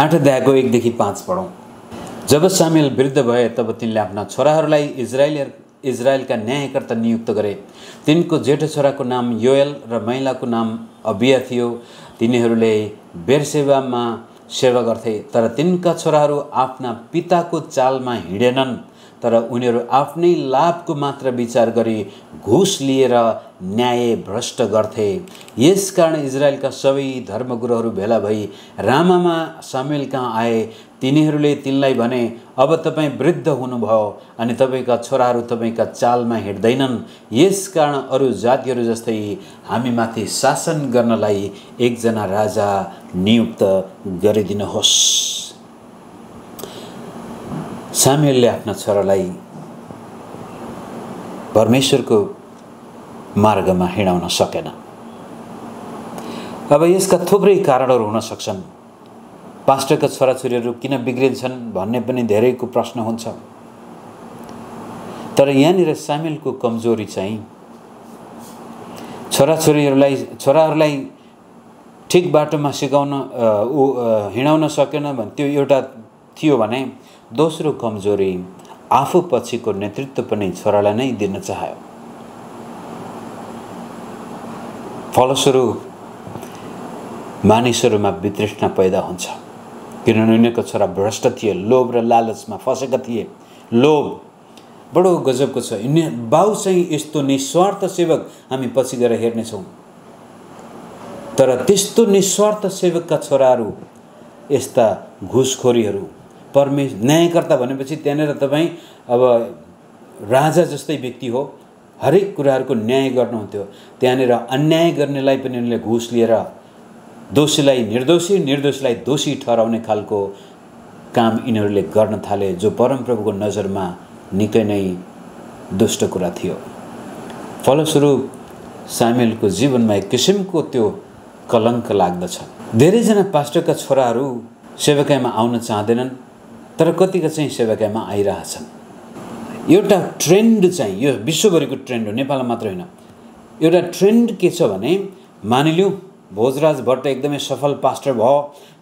8 अध्यायको 1 देखि 5 पढौँ। जब शामूएल वृद्ध भए तब तिनले आफ्ना छोराहरूलाई इजरायलका न्यायकर्ता नियुक्त गरे। तिनको जेठो छोराको नाम योएल र महिलाको नाम अबिया थियो। तिनीहरूले बेर्सेबामा सेवा गर्थे। तर तिनका छोराहरू आफ्ना पिताको चालमा हिँडेनन्, तर उनीहरू आफ्नै लाभको मात्र विचार गरी घुस लिएर न्याय भ्रष्ट गर्थे। यसकारण इजरायलका सबै धर्मगुरुहरू भेला भई रामामा शामूएल कहाँ आए। तिनीहरूले तिनलाई भने, अब तपाईँ वृद्ध हुनुभयो अनि तपाईका छोराहरू तपाईका चालमा हिँड्दैनन्, यसकारण अरू जातिहरू जस्तै हामीमाथि शासन गर्नलाई एकजना राजा नियुक्त गरिदिनुहोस्। शामूएलले आफ्ना छोरालाई परमेश्वरको मार्गमा हिँडाउन सकेन। अब यसका थुप्रै कारणहरू हुन सक्छन्। पास्टरका छोराछोरीहरू किन बिग्रिन्छन् भन्ने पनि धेरैको प्रश्न हुन्छ। तर यहाँनिर शामूएलको कमजोरी चाहिँ छोराहरूलाई ठिक बाटोमा सिकाउन हिँडाउन सकेन भने त्यो एउटा थियो भने, दोस्रो कमजोरी आफू पछिको नेतृत्व पनि छोरालाई नै दिन चाह्यो। फलस्वरूप मानिसहरूमा वितृष्णा पैदा हुन्छ, किनभने उनीहरूको छोरा भ्रष्ट थिए, लोभ र लालचमा फसेका थिए। लोभ बडो गजबको छ। बाउ चाहिँ यस्तो निस्वार्थ सेवक हामी पछि गएर हेर्नेछौँ, तर त्यस्तो निस्वार्थ सेवकका छोराहरू यस्ता घुसखोरीहरू परमेश्वर न्यायकर्ता भनेपछि त्यहाँनिर तपाईँ अब राजा जस्तै व्यक्ति हो, हरेक कुराहरूको न्याय गर्नुहुन्थ्यो। त्यहाँनिर अन्याय गर्नेलाई पनि उनले घुस लिएर दोषीलाई निर्दोषी, निर्दोषीलाई दोषी ठहराउने खालको काम यिनीहरूले गर्न थाले, जो परमप्रभुको नजरमा निकै नै दुष्ट कुरा थियो। फलस्वरूप शामूएलको जीवनमा एक किसिमको त्यो कलङ्क लाग्दछ। धेरैजना पास्टरका छोराहरू सेवाकाईमा आउन चाहँदैनन्, तर कतिका चाहिँ सेवाकाईमा आइरहेछन्। एउटा ट्रेन्ड चाहिँ, यो विश्वभरिको ट्रेन्ड हो, नेपालमा मात्र होइन। एउटा ट्रेन्ड के छ भने, मानिलिउँ भोजराज भट्ट एकदमै सफल पास्टर भयो,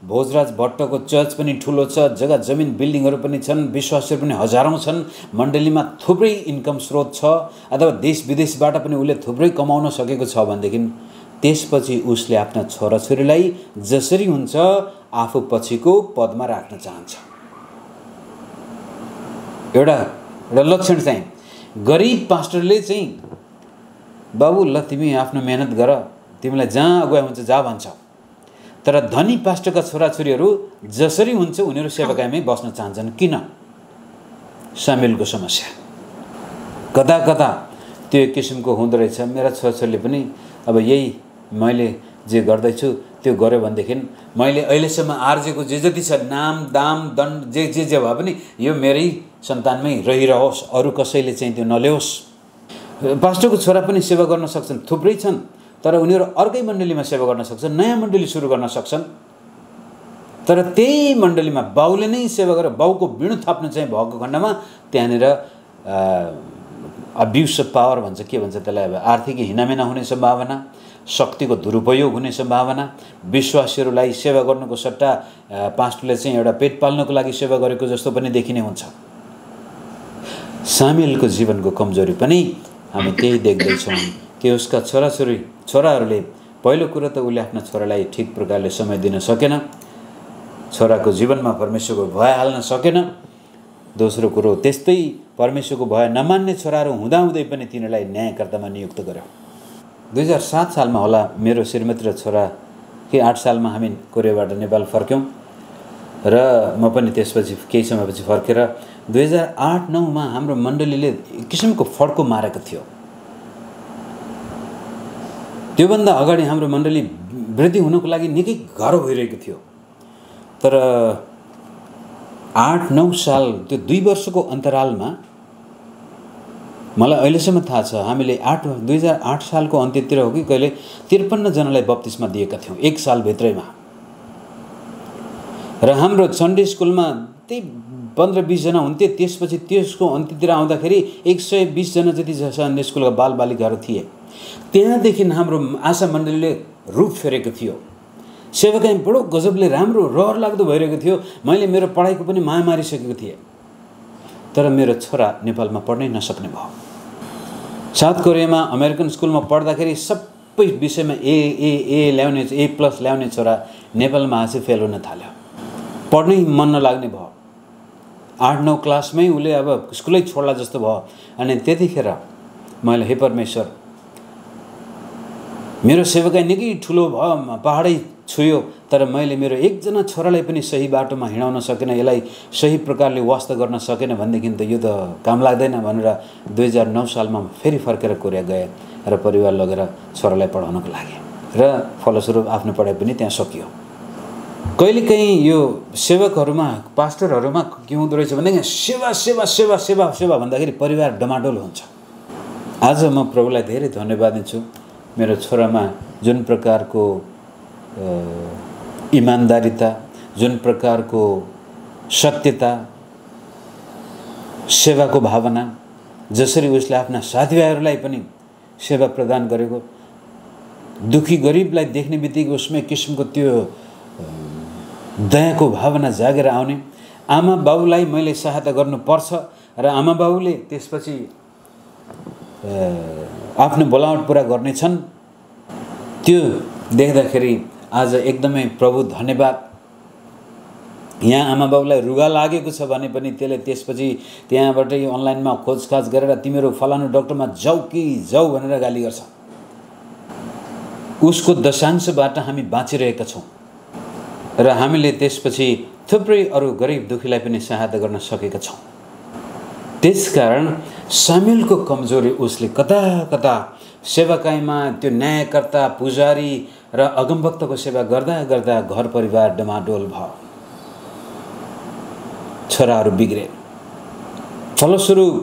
भोजराज भट्टको चर्च पनि ठुलो छ, जग्गा जमिन बिल्डिङहरू पनि छन्, विश्वासीहरू पनि हजारौँ छन्, मण्डलीमा थुप्रै इन्कम स्रोत छ, अथवा देश विदेशबाट पनि उसले थुप्रै कमाउन सकेको छ भनेदेखि त्यसपछि उसले आफ्ना छोराछोरीलाई जसरी हुन्छ आफू पछिको पदमा राख्न चाहन्छ। एउटा लक्षण चाहिँ गरिब पास्टरले चाहिँ, बाबु ल तिमी आफ्नो मेहनत गर, तिमीलाई जहाँ अगुवा हुन्छ जा भन्छ। तर धनी पास्टरका छोराछोरीहरू जसरी हुन्छ उनीहरू सेवाकाईमै बस्न चाहन्छन्। किन? शामूएलको समस्या कता कता त्यो एक किसिमको हुँदो रहेछ। मेरा छोराछोरीले पनि अब यही मैले जे गर्दैछु त्यो गऱ्यो भनेदेखि मैले अहिलेसम्म आर्जेको जे जति छ, नाम दाम दण्ड जे जे जे भए पनि यो मेरै सन्तानमै रहिरहोस्, अरू कसैले चाहिँ त्यो नल्याओस्। पास्टरको छोरा पनि सेवा गर्न सक्छन्, थुप्रै छन्, तर उनीहरू अर्कै मण्डलीमा सेवा गर्न सक्छन्, नयाँ मण्डली सुरु गर्न सक्छन्। तर त्यही मण्डलीमा बाउले नै सेवा गरेर बाउको बिँडो थाप्नु चाहिँ भएको खण्डमा त्यहाँनिर अब्युज अफ पावर भन्छ, के भन्छ त्यसलाई, अब आर्थिक हिनामिना हुने सम्भावना, शक्तिको दुरुपयोग हुने सम्भावना, विश्वासीहरूलाई सेवा गर्नुको सट्टा पास्टरले चाहिँ एउटा पेट पाल्नको लागि सेवा गरेको जस्तो पनि देखिने हुन्छ। शामूएलको जीवनको कमजोरी पनि हामी त्यही देख्दैछौँ कि उसका छोराहरूले पहिलो कुरो त उसले आफ्ना छोरालाई ठिक प्रकारले समय दिन सकेन, छोराको जीवनमा परमेश्वरको भय हाल्न सकेन। दोस्रो कुरो, त्यस्तै परमेश्वरको भय नमान्ने छोराहरू हुँदाहुँदै पनि तिनीहरूलाई न्यायकर्तामा नियुक्त गर्यो। 2007 सालमा होला मेरो श्रीमती र छोरा के 8 सालमा हामी कोरियाबाट नेपाल फर्क्यौँ र म पनि त्यसपछि केही समयपछि फर्केर 2008-09मा हाम्रो मण्डलीले एक किसिमको फड्को मारेको थियो। त्योभन्दा अगाडि हाम्रो मण्डली वृद्धि हुनको लागि निकै गाह्रो भइरहेको थियो। तर 8-9 साल त्यो 2 वर्षको अन्तरालमा मलाई अहिलेसम्म थाहा छ हामीले 2008 सालको अन्त्यतिर हो कि कहिले 53 जनालाई बप्तिस्मा दिएका थियौँ 1 सालभित्रैमा। र हाम्रो सन्डे स्कुलमा त्यही 15-20 जना हुन्थे। त्यसपछि त्यसको अन्त्यतिर आउँदाखेरि 120 जना जति सन्डे स्कुलका बालबालिकाहरू थिए। त्यहाँदेखि हाम्रो आशा मण्डलीले रूप फेरेको थियो। सेवाकाई बडो गजबले राम्रो रहर लाग्दो भइरहेको थियो। मैले मेरो पढाइको पनि माया मारिसकेको थिएँ, तर मेरो छोरा नेपालमा पढ्नै नसक्ने भयो। साउथ कोरियामा अमेरिकन स्कुलमा पढ्दाखेरि सबै विषयमा ए ए ए ल्याउने, ए प्लस ल्याउने छोरा नेपालमा आएपछि फेल हुन थाल्यो। पढ्नै मन नलाग्ने भयो। 8-9 क्लासमै उले अब स्कुलै छोड्ला जस्तो भयो। अनि त्यतिखेर मैले हे परमेश्वर, मेरो सेवकाई निकै ठुलो भयो, पहाडै छुयो, तर मैले मेरो एकजना छोरालाई पनि सही बाटोमा हिँडाउन सकेन, यसलाई सही प्रकारले वास्ता गर्न सकेन भनेदेखि त यो त काम लाग्दैन भनेर 2009 सालमा फेरि फर्केर कोरिया गए र परिवार लगेर छोरालाई पढाउनको लागि, र फलस्वरूप आफ्नो पढाइ पनि त्यहाँ सकियो। कहिलेकाहीँ यो सेवकहरुमा, पास्टरहरुमा के हुँदो रहेछ भन्दाखेरि सेवा सेवा सेवा सेवा सेवा भन्दाखेरि परिवार डमाडोल हुन्छ। आज म प्रभुलाई धेरै धन्यवाद दिन्छु, मेरो छोरामा जुन प्रकारको इमानदारीता, जुन प्रकारको सत्यता, सेवाको भावना, जसरी उसले आफ्ना साथीभाइहरूलाई पनि सेवा प्रदान गरेको, दुखी गरिबलाई देख्ने बित्तिकै उसमै किसिमको त्यो दयाको भावना जागेर आउने, आमा बाबुलाई मैले सहायता गर्नुपर्छ र आमा बाबुले त्यसपछि आफ्नो बोलावट पुरा गर्नेछन्, त्यो देख्दाखेरि आज एकदमै प्रभु धन्यवाद। यहाँ आमा बाबुलाई रुगा लागेको छ भने पनि त्यसले त्यसपछि त्यहाँबाटै अनलाइनमा खोजखाज गरेर तिमीहरू फलानु डक्टरमा जाऊ कि जाऊ भनेर गाली गर्छ। उसको दशांशबाट हामी बाँचिरहेका छौँ र हामीले त्यसपछि थुप्रै अरू गरिब दुखीलाई पनि सहायता गर्न सकेका छौँ। त्यसकारण सामुएलको कमजोरी उसले कता कता सेवाकाईमा त्यो न्यायकर्ता, पुजारी र अगमभक्तको सेवा गर्दा गर्दा घर परिवार डमाडोल भयो, छोराहरू बिग्रे। फलस्वरूप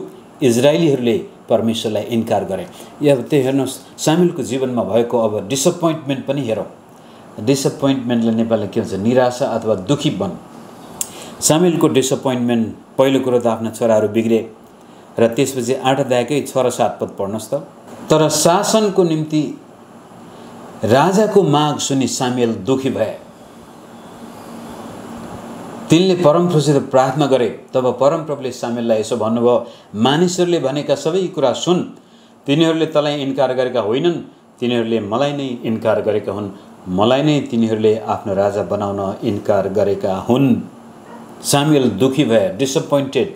इजरायलीहरूले परमेश्वरलाई इन्कार गरे। अब त्यो हेर्नुहोस्, सामुएलको जीवनमा भएको अब डिसअपोइन्टमेन्ट पनि हेरौँ। डिसअपोइन्टमेन्टले नेपालमा के भन्छ, निराशा अथवा दुखीपन। सामुएलको डिसअपोइन्टमेन्ट, पहिलो कुरो त आफ्ना छोराहरू बिग्रे र त्यसपछि 8 अध्यायकै 6 र 7 पद पढ्नुहोस् त। तर शासनको निम्ति राजाको माग सुनि सामुएल दुखी भए, तिनले परमप्रभुसित प्रार्थना गरे। तब परमप्रभुले सामुएललाई यसो भन्नुभयो, मानिसहरूले भनेका सबै कुरा सुन, तिनीहरूले तँलाई इन्कार गरेका होइनन्, तिनीहरूले मलाई नै इन्कार गरेका हुन्, मलाई नै तिनीहरूले आफ्नो राजा बनाउन इन्कार गरेका हुन्। सामुएल दुखी भए, डिसअपोइन्टेड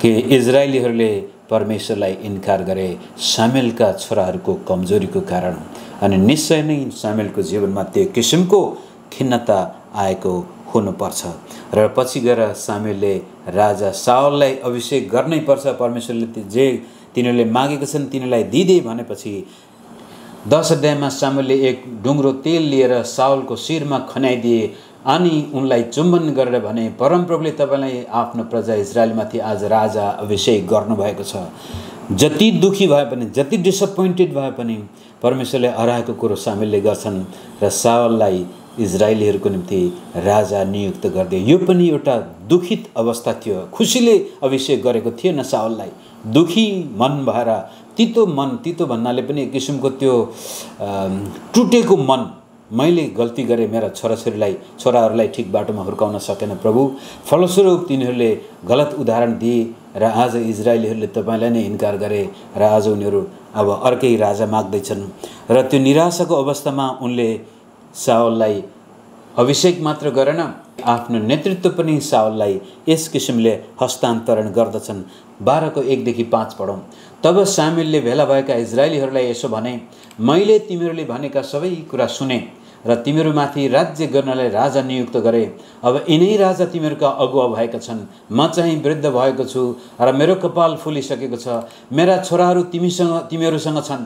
के इजरायलीहरूले परमेश्वरलाई इन्कार गरे, सामुएलका छोराहरूको कमजोरीको कारण। अनि निश्चय नै सामुएलको जीवनमा त्यो किसिमको खिन्नता आएको हुनुपर्छ र पछि गएर सामुएलले राजा शाऊललाई अभिषेक गर्नै पर्छ। परमेश्वरले जे तिनीहरूले मागेका छन् तिनीहरूलाई दिदे भनेपछि 10 अध्यायमा सामुएलले एक डुङ्ग्रो तेल लिएर शाऊलको शिरमा खन्याइदिए अनि उनलाई चुम्बन गरेर भने, परमप्रभुले तपाईँलाई आफ्नो प्रजा इजरायलमाथि आज राजा अभिषेक गर्नुभएको छ। जति दुखी भए पनि, जति डिसअपोइन्टेड भए पनि, परमेश्वरले हराएको कुरो सामुएलले गर्छन् र शाऊललाई इजरायलीहरूको निम्ति राजा नियुक्त गरिदिए। यो पनि एउटा दुखित अवस्था थियो। खुसीले अभिषेक गरेको थिएन शाऊललाई, दुखी मन भएर, तितो मन, तितो भन्नाले पनि एक किसिमको त्यो टुटेको मन, मैले गल्ती गरेँ, मेरा छोराहरूलाई ठिक बाटोमा हुर्काउन सकेन प्रभु, फलस्वरूप तिनीहरूले गलत उदाहरण दिए र आज इजरायलीहरूले तपाईँलाई नै इन्कार गरे र आज उनीहरू अब अर्कै राजा माग्दैछन्। र त्यो निराशाको अवस्थामा उनले शाऊललाई अभिषेक मात्र गरेन, आफ्नो नेतृत्व पनि शाऊललाई यस किसिमले हस्तान्तरण गर्दछन्। 12 को 1 देखि 5 पढौँ। तब सामुएलले भेला भएका इजरायलीहरूलाई यसो भने, मैले तिमीहरूले भनेका सबै कुरा सुने र तिमीहरूमाथि राज्य गर्नलाई राजा नियुक्त गरे। अब यिनै राजा तिमीहरूका अगुवा भएका छन्, म चाहिँ वृद्ध भएको छु र मेरो कपाल फुलिसकेको छ, मेरा छोराहरू तिमीहरूसँग छन्,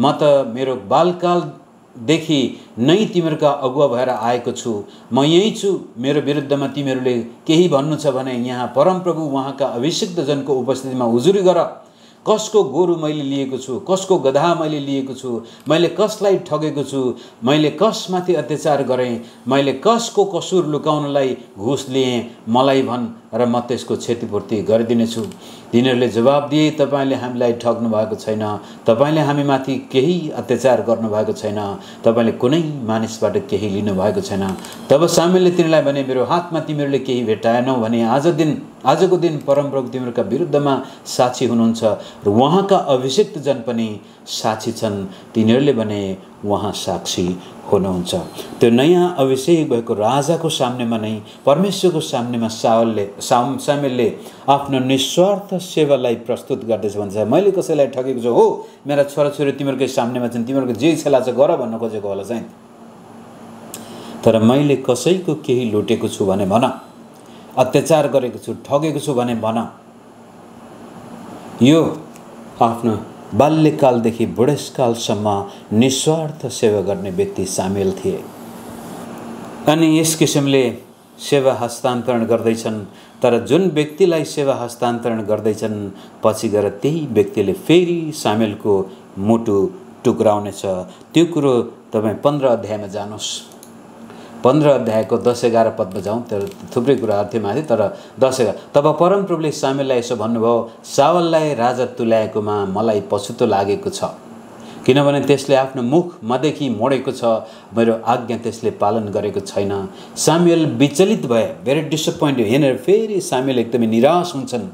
म त मेरो बालकालदेखि नै तिमीहरूका अगुवा भएर आएको छु, म यही छु। मेरो विरुद्धमा तिमीहरूले केही भन्नु छ भने यहाँ परमप्रभु उहाँका अभिषिक्तजनको उपस्थितिमा उजुरी गर। कसको गोरु मैले लिएको छु, कसको गधा मैले लिएको छु, मैले कसलाई ठगेको छु, मैले कसमाथि अत्याचार गरेँ, मैले कसको कसुर लुकाउनलाई घुस लिएँ, मलाई भन् र म त्यसको क्षतिपूर्ति गरिदिनेछु। तिनीहरूले जवाब दिए, तपाईँले हामीलाई ठग्नु भएको छैन, तपाईँले हामीमाथि केही अत्याचार गर्नुभएको छैन, तपाईँले कुनै मानिसबाट केही लिनुभएको छैन। तब सामुएलले तिनीलाई भने, मेरो हातमा तिमीहरूले केही भेटाएनौ भने आज दिन आज को दिन परमप्रभु तिम्रो विरुद्ध में साक्षी हुनुहुन्छ र उहाँका अभिषिक्त जन पनि साक्षी छन्। तिनीहरूले भने उहाँ साक्षी हुनुहुन्छ। त्यो नयाँ अभिषेक भएको राजाको सामनेमा नै, परमेश्वरको सामनेमा शामूएलले आफ्नो निस्वार्थ सेवालाई प्रस्तुत गर्दैछ। भन्छ मैले कसैलाई ठगेको छु हो, मेरा छोराछोरी तिमीहरूकै सामनेमा छन्, तिमीहरूको जे इच्छा लाग्छ गर भन्न खोजेको होला चाहिँ, तर मैले कसैको केही लुटेको छु भने भन, अत्याचार गरेको छु, ठगेको छु भने भन। यो आफ्नो बाल्यकालदेखि बुढेसकालसम्म निस्वार्थ सेवा गर्ने व्यक्ति शामूएल थिए अनि यस किसिमले सेवा हस्तान्तरण गर्दैछन्। तर जुन व्यक्तिलाई सेवा हस्तान्तरण गर्दैछन् पछि गएर त्यही व्यक्तिले फेरि शामूएलको मुटु टुक्राउनेछ। त्यो कुरो तपाईँ 15 अध्यायमा जानुहोस्। 15 अध्यायको 10-11 पदमा जाउँ, तर थुप्रै कुराहरू थिए माथि। तर 10-11 तब परमप्रभुले शामूएललाई यसो भन्नुभयो, शामूएललाई राजा तुल्याएकोमा मलाई पछुतो लागेको छ, किनभने त्यसले आफ्नो मुख मदेखि मोडेको छ, मेरो आज्ञा त्यसले पालन गरेको छैन। शामूएल विचलित भए, भेरी डिसअपोइन्टेड। यहाँनिर फेरि शामूएल एकदमै निराश हुन्छन्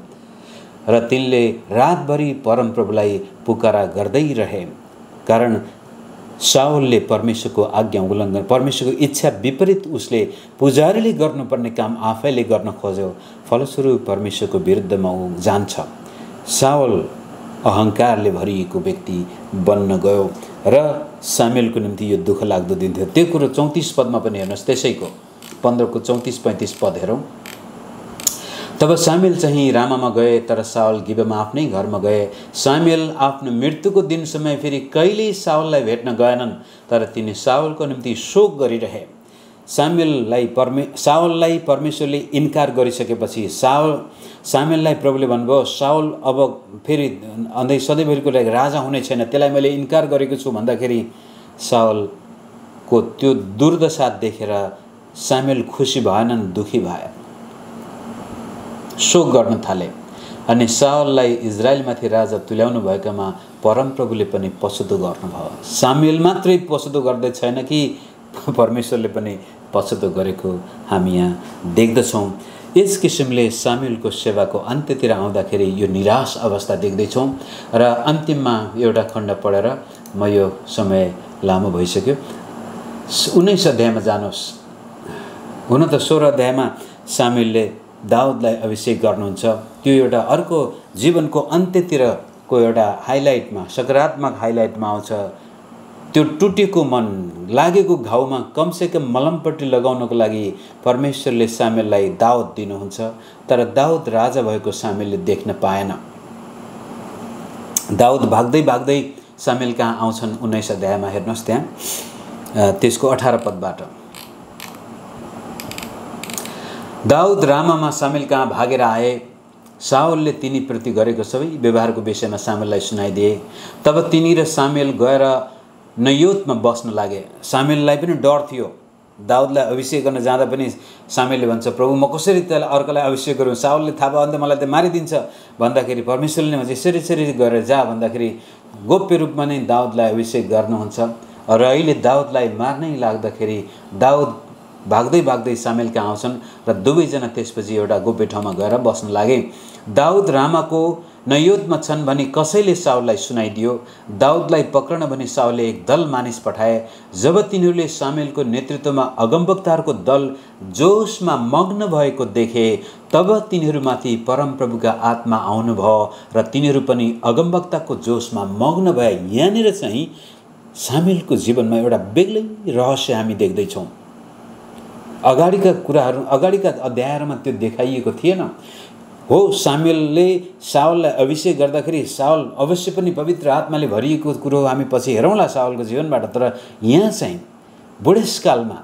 र तिनले रातभरि परमप्रभुलाई पुकारा गर्दै रहे, कारण शामूएलले परमेश्वरको आज्ञा उल्लङ्घन, परमेश्वरको इच्छा विपरीत उसले पुजारीले गर्नुपर्ने काम आफैले गर्न खोज्यो। फलस्वरूप परमेश्वरको विरुद्धमा ऊ जान्छ। शामूएल अहङ्कारले भरिएको व्यक्ति बन्न गयो र शामूएलको निम्ति यो दुःख लाग्दो दिन थियो। त्यो कुरो 34 पदमा पनि हेर्नुहोस्, त्यसैको 15 को 34-35 पद हेरौँ। तब शामूएल चाहिँ रामामा गए, तर शामूएल गिबेमा आफ्नै घरमा गए। शामूएल आफ्नो मृत्युको दिनसम्म फेरि कहिल्यै शामूएललाई भेट्न गएनन्, तर तिनी शामूएलको निम्ति शोक गरिरहे। शामूएललाई परमेश्वरले इन्कार गरिसकेपछि शामूएललाई प्रभुले भन्नुभयो, शामूएल अब फेरि अन्धै सधैँभरिको लागि राजा हुने छैन, त्यसलाई मैले इन्कार गरेको छु भन्दाखेरि शामूएलको त्यो दुर्दशा देखेर शामूएल खुसी भएनन्, दुखी भए, शोक गर्न थाले अनि शामूएललाई इजरायलमाथि राजा तुल्याउनु भएकामा परमप्रभुले पनि पछुतो गर्नुभयो। शामूएल मात्रै पछुतो गर्दै छैन कि परमेश्वरले पनि पछुतो गरेको हामी यहाँ देख्दछौँ। यस किसिमले शामूएलको सेवाको अन्त्यतिर आउँदाखेरि यो निराश अवस्था देख्दैछौँ र अन्तिममा एउटा खण्ड पढेर म यो समय लामो भइसक्यो। 19 अध्यायमा जानुहोस्। हुन त 16 अध्यायमा शामूएलले दाउदलाई अभिषेक गर्नुहुन्छ। त्यो एउटा अर्को जीवनको अन्त्यतिरको एउटा हाइलाइटमा, सकारात्मक हाइलाइटमा आउँछ। त्यो टुटेको मन, लागेको घाउमा कमसेकम मलमपट्टि लगाउनको लागि परमेश्वरले शामूएललाई दाउद दिनुहुन्छ, तर दाउद राजा भएको शामूएलले देख्न पाएन। दाउद भाग्दै भाग्दै शामूएल कहाँ आउँछन् 19 अध्यायमा हेर्नुहोस्, त्यहाँ त्यसको 18 पदबाट। दाउद रामामा शामूएल कहाँ भागेर आए, शामूएलले तिनीप्रति गरेको सबै व्यवहारको विषयमा शामूएललाई सुनाइदिए। तब तिनी र शामूएल गएर नयोतमा बस्न लागे। शामूएललाई पनि डर थियो, दाउदलाई अभिषेक गर्न जाँदा पनि शामूएलले भन्छ, प्रभु म कसरी त्यसलाई अर्कोलाई अभिषेक गरौँ, शामूएलले थाहा भयो अन्त मलाई त मारिदिन्छ भन्दाखेरि परमेश्वरले भन्छ यसरी यसरी गरेर जा भन्दाखेरि गोप्य रूपमा नै दाउदलाई अभिषेक गर्नुहुन्छ। र अहिले दाउदलाई मार्नै लाग्दाखेरि दाउद भाग्दै भाग्दै शामूएल कहाँ आउँछन् र दुवैजना त्यसपछि एउटा गोप्य ठाउँमा गएर बस्न लागे। दाउद रामाको नयोतमा छन् भने कसैले शामूएललाई सुनाइदियो। दाउदलाई पक्रन भने शामूएलले एक दल मानिस पठाए। जब तिनीहरूले शामूएलको नेतृत्वमा अगमवक्ताहरूको दल जोशमा मग्न भएको देखे, तब तिनीहरूमाथि परमप्रभुका आत्मा आउनुभयो र तिनीहरू पनि अगमवक्ताको जोशमा मग्न भए। यहाँनिर चाहिँ शामूएलको जीवनमा एउटा बेग्लै रहस्य हामी देख्दैछौँ। अगाडिका कुराहरू, अगाडिका अध्यायहरूमा त्यो देखाइएको थिएन हो। शामूएलले शामूएललाई अभिषेक गर्दाखेरि शामूएल अवश्य पनि पवित्र आत्माले भरिएको कुरो हामी पछि हेरौँला शामूएलको जीवनबाट, तर यहाँ चाहिँ बुढेसकालमा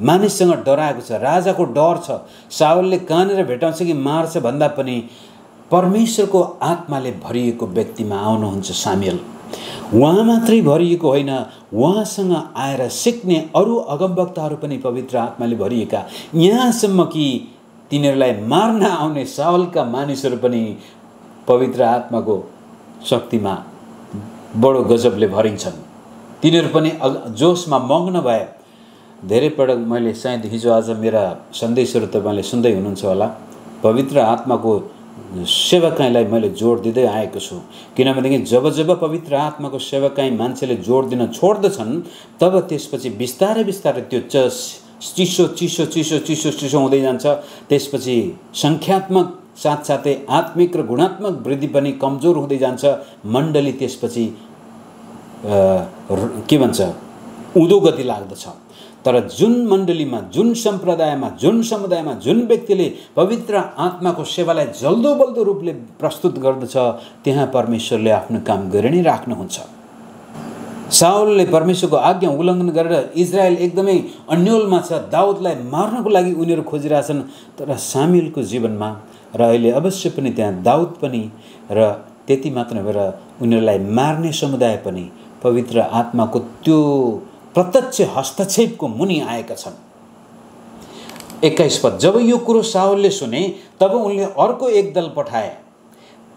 मानिससँग डराएको छ, राजाको डर छ, शामूएलले कहाँनिर भेटाउँछ कि मार्छ भन्दा पनि परमेश्वरको आत्माले भरिएको व्यक्तिमा आउनुहुन्छ शामूएल। उहाँ मात्रै भरिएको होइन, उहाँसँग आएर सिक्ने अरू अगमवक्ताहरू पनि पवित्र आत्माले भरिएका, यहाँसम्म कि तिनीहरूलाई मार्न आउने शामूएलका मानिसहरू पनि पवित्र आत्माको शक्तिमा बडो गजबले भरिन्छन्। तिनीहरू पनि जोशमा मग्न भए। धेरै पटक मैले सायद हिजो आज मेरा सन्देशहरू तपाईँले सुन्दै हुनुहुन्छ होला, पवित्र आत्मा को सेवकाईलाई मैले जोड दिँदै आएको छु। किनभने जब जब पवित्र आत्मा को सेवकाई मान्छेले जोड दिन छोड्दछन् तब त्यसपछि बिस्तारै बिस्तारै त्यो चिसो चिसो चिसो चिसो चिसो हुँदै जान्छ। त्यसपछि संख्यात्मक साथसाथै आत्मिक र गुणात्मक वृद्धि पनि कमजोर हुँदै जान्छ। मण्डली त्यसपछि के भन्छ उँधो गति लाग्दछ। तर जुन मण्डलीमा जुन सम्प्रदायमा जुन समुदायमा जुन व्यक्तिले पवित्र आत्माको सेवालाई जल्दो बल्दो रूपले प्रस्तुत गर्दछ त्यहाँ परमेश्वरले आफ्नो काम गरि नै राख्नुहुन्छ। साउलले परमेश्वरको आज्ञा उल्लङ्घन गरेर इजरायल एकदमै अन्योलमा छ, दाउदलाई मार्नको लागि उनीहरू खोजिरहेछन्। तर शामूएलको जीवनमा र अहिले अवश्य पनि त्यहाँ दाउद पनि र त्यति मात्र नभएर उनीहरूलाई मार्ने समुदाय पनि पवित्र आत्माको त्यो प्रत्यक्ष हस्तक्षेपको मुनि आएका छन्। 21 पद, जब यो कुरो साउलले सुने तब उनले अर्को एक दल पठाए,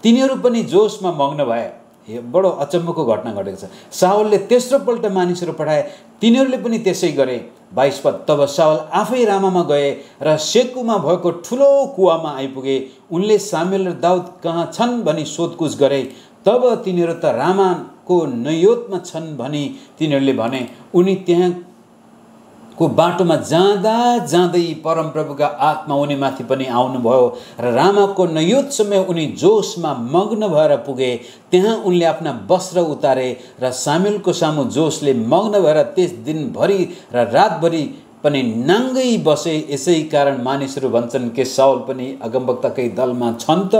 तिनीहरू पनि जोशमा मग्न भए। यो बडो अचम्मको घटना घटेको छ। साउलले तेस्रो पल्ट मानिसहरू पठाए, तिनीहरूले पनि त्यसै गरे। 22 पद, तब साउल आफै रामामा गए र सेकुमा भएको ठुलो कुवामा आइपुगे। उनले शामूएल र दाउद कहाँ छन् भनी सोधपुछ गरे। तब तिनीहरू त रामाको नयोतमा छन् भनी तिनीहरूले भने। उनी त्यहाँको बाटोमा जाँदा जाँदै परमप्रभुका आत्मा उनीमाथि पनि आउनुभयो र रामाको नयोतसम्म उनी जोशमा मग्न भएर पुगे। त्यहाँ उनले आफ्ना वस्त्र उतारे र शामूएलको सामु जोशले मग्न भएर त्यस दिनभरि र रातभरि पनि नाङ्गै बसे। यसै कारण मानिसहरू भन्छन् कि साउल पनि अगमवक्ताकै दलमा छन् त।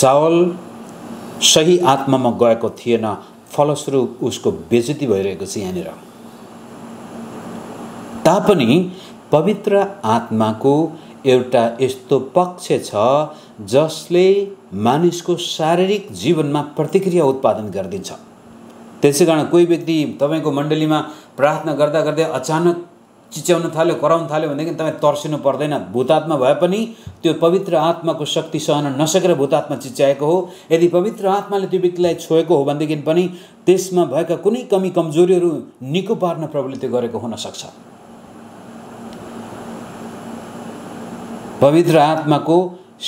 साउल सही आत्मामा गएको थिएन, फलस्वरूप उसको बेइज्जती भइरहेको छ। यहाँनिर तापनि पवित्र आत्माको एउटा यस्तो पक्ष छ जसले मानिसको शारीरिक जीवनमा प्रतिक्रिया उत्पादन गरिदिन्छ। त्यसै कारण कोही व्यक्ति तपाईको मण्डलीमा प्रार्थना गर्दा गर्दै अचानक चिच्याउन थाल्यो, कराउन थाल्यो भनेदेखि तपाईँ तर्सिनु पर्दैन। भूतात्मा भए पनि त्यो पवित्र आत्माको शक्ति सहन नसकेर भूतात्मा चिच्याएको हो। यदि पवित्र आत्माले त्यो व्यक्तिलाई छोएको हो भनेदेखि पनि त्यसमा भएका कुनै कमी कमजोरीहरू निको पार्न प्रवृत्ति गरेको हुन सक्छ। पवित्र आत्माको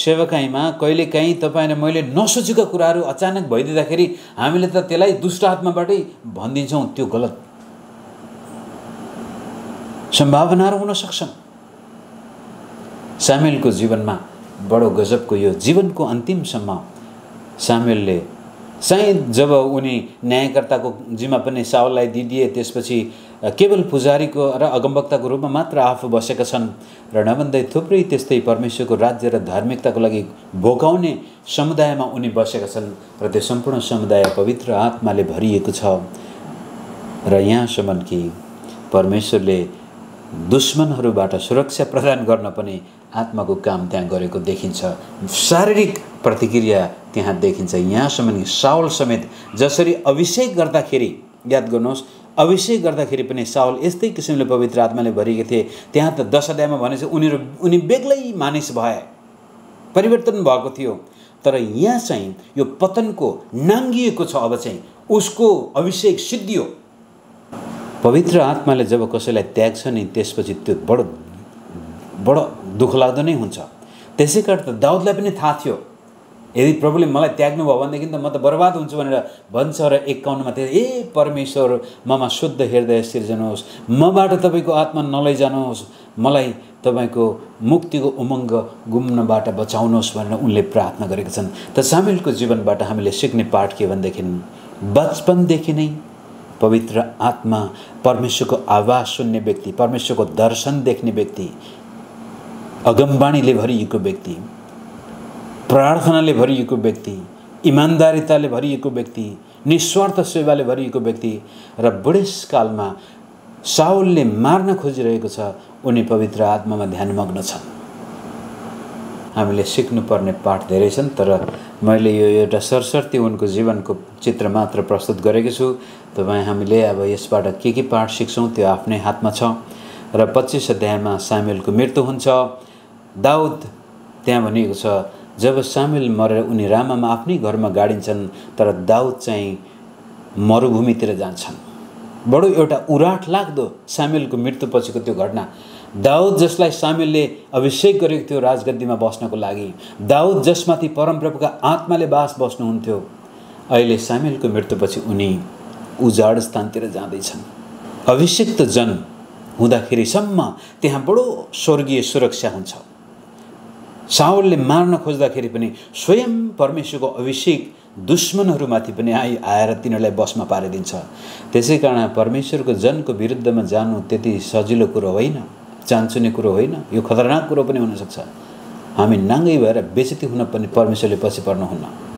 सेवकाईमा कहिलेकाहीँ तपाईँ र मैले नसोचेका कुराहरू अचानक भइदिँदाखेरि हामीले त त्यसलाई दुष्ट आत्माबाटै भनिदिन्छौँ। त्यो गलत सम्भावनाहरू हुन सक्छन्। शामूएलको जीवनमा बडो गजबको यो जीवनको अन्तिमसम्म शामूएलले सायद जब उनी न्यायकर्ताको जिम्मा पनि साउललाई दिदिए त्यसपछि केवल पुजारीको र अगमवक्ताको रूपमा मात्र आफू बसेका छन् र नभन्दै थुप्रै त्यस्तै परमेश्वरको राज्य र धार्मिकताको लागि भोगाउने समुदायमा उनी बसेका छन् र त्यो सम्पूर्ण समुदाय पवित्र आत्माले भरिएको छ। र यहाँसम्म कि परमेश्वरले दुश्मनहरूबाट सुरक्षा प्रदान गर्न पनि आत्माको काम त्यहाँ गरेको देखिन्छ। शारीरिक प्रतिक्रिया त्यहाँ देखिन्छ। यहाँसम्म साउल समेत जसरी अभिषेक गर्दाखेरि, याद गर्नुहोस्, अभिषेक गर्दाखेरि पनि साउल यस्तै किसिमले पवित्र आत्माले भरिएका थिए। त्यहाँ त 10 अध्यायमा भनेपछि उनी बेग्लै मानिस भए, परिवर्तन भएको थियो। तर यहाँ चाहिँ यो पतनको नाङ्गिएको छ। अब चाहिँ उसको अभिषेक सिद्धियो। पवित्र आत्माले जब कसैलाई त्याग्छ नि त्यसपछि त्यो बडो बडो दुःख लाग्दो नै हुन्छ। त्यसै कारण त दाउदलाई पनि थाहा थियो यदि प्रभुले मलाई त्याग्नु भयो भनेदेखि त म त बर्बाद हुन्छु भनेर भन्छ। र 51 मा त्यो ए परमेश्वर ममा शुद्ध हृदय सिर्जनुहोस्, मबाट तपाईँको आत्मा नलैजानुहोस्, मलाई तपाईँको मुक्तिको उमङ्ग गुम्नबाट बचाउनुहोस् भनेर उनले प्रार्थना गरेका छन्। त शामूएलको जीवनबाट हामीले सिक्ने पाठ के भनेदेखि बचपनदेखि नै पवित्र आत्मा, परमेश्वरको आवाज सुन्ने व्यक्ति, परमेश्वरको दर्शन देख्ने व्यक्ति, अगमवाणीले भरिएको व्यक्ति, प्रार्थनाले भरिएको व्यक्ति, इमानदारिताले भरिएको व्यक्ति, निस्वार्थ सेवाले भरिएको व्यक्ति। र बुढेसकालमा साउलले मार्न खोजिरहेको छ, उनी पवित्र आत्मामा ध्यानमग्न छन्। हामीले सिक्नुपर्ने पाठ धेरै छन्, तर मैले यो एउटा सरसर्ती उनको जीवनको चित्र मात्र प्रस्तुत गरेको छु। तपाईँ हामीले अब यसबाट के पाठ सिक्छौँ त्यो आफ्नै हातमा छ। र 25 अध्यायमा शामूएलको मृत्यु हुन्छ। दाउद त्यहाँ भनेको छ जब शामूएल मरेर उनी रामामा आफ्नै घरमा गाडिन्छन् तर दाउद चाहिँ मरुभूमितिर जान्छन्। बडो एउटा उराठ लाग्दो शामूएलको मृत्यु पछिको त्यो घटना। दाऊद जसलाई शामूएलले अभिषेक गरेको थियो राजगद्दीमा बस्नको लागि, दाऊद जसमाथि परमप्रभुका आत्माले बास बस्नुहुन्थ्यो, अहिले शामूएलको मृत्युपछि उनी उजाड स्थानतिर जाँदैछन्। अभिषिक्त जन हुँदाखेरिसम्म त्यहाँ बडो स्वर्गीय सुरक्षा हुन्छ। शाऊलले मार्न खोज्दाखेरि पनि स्वयं परमेश्वरको अभिषेक दुश्मनहरूमाथि पनि आएर तिनीहरूलाई बसमा पारिदिन्छ। त्यसै कारण परमेश्वरको जनको विरुद्धमा जानु त्यति सजिलो कुरो होइन, चान्चुने कुरो होइन, यो खतरनाक कुरो पनि हुनसक्छ। हामी नाङ्गै भएर बेइज्जती हुन पनि परमेश्वरले पछि पर्नुहुन्न।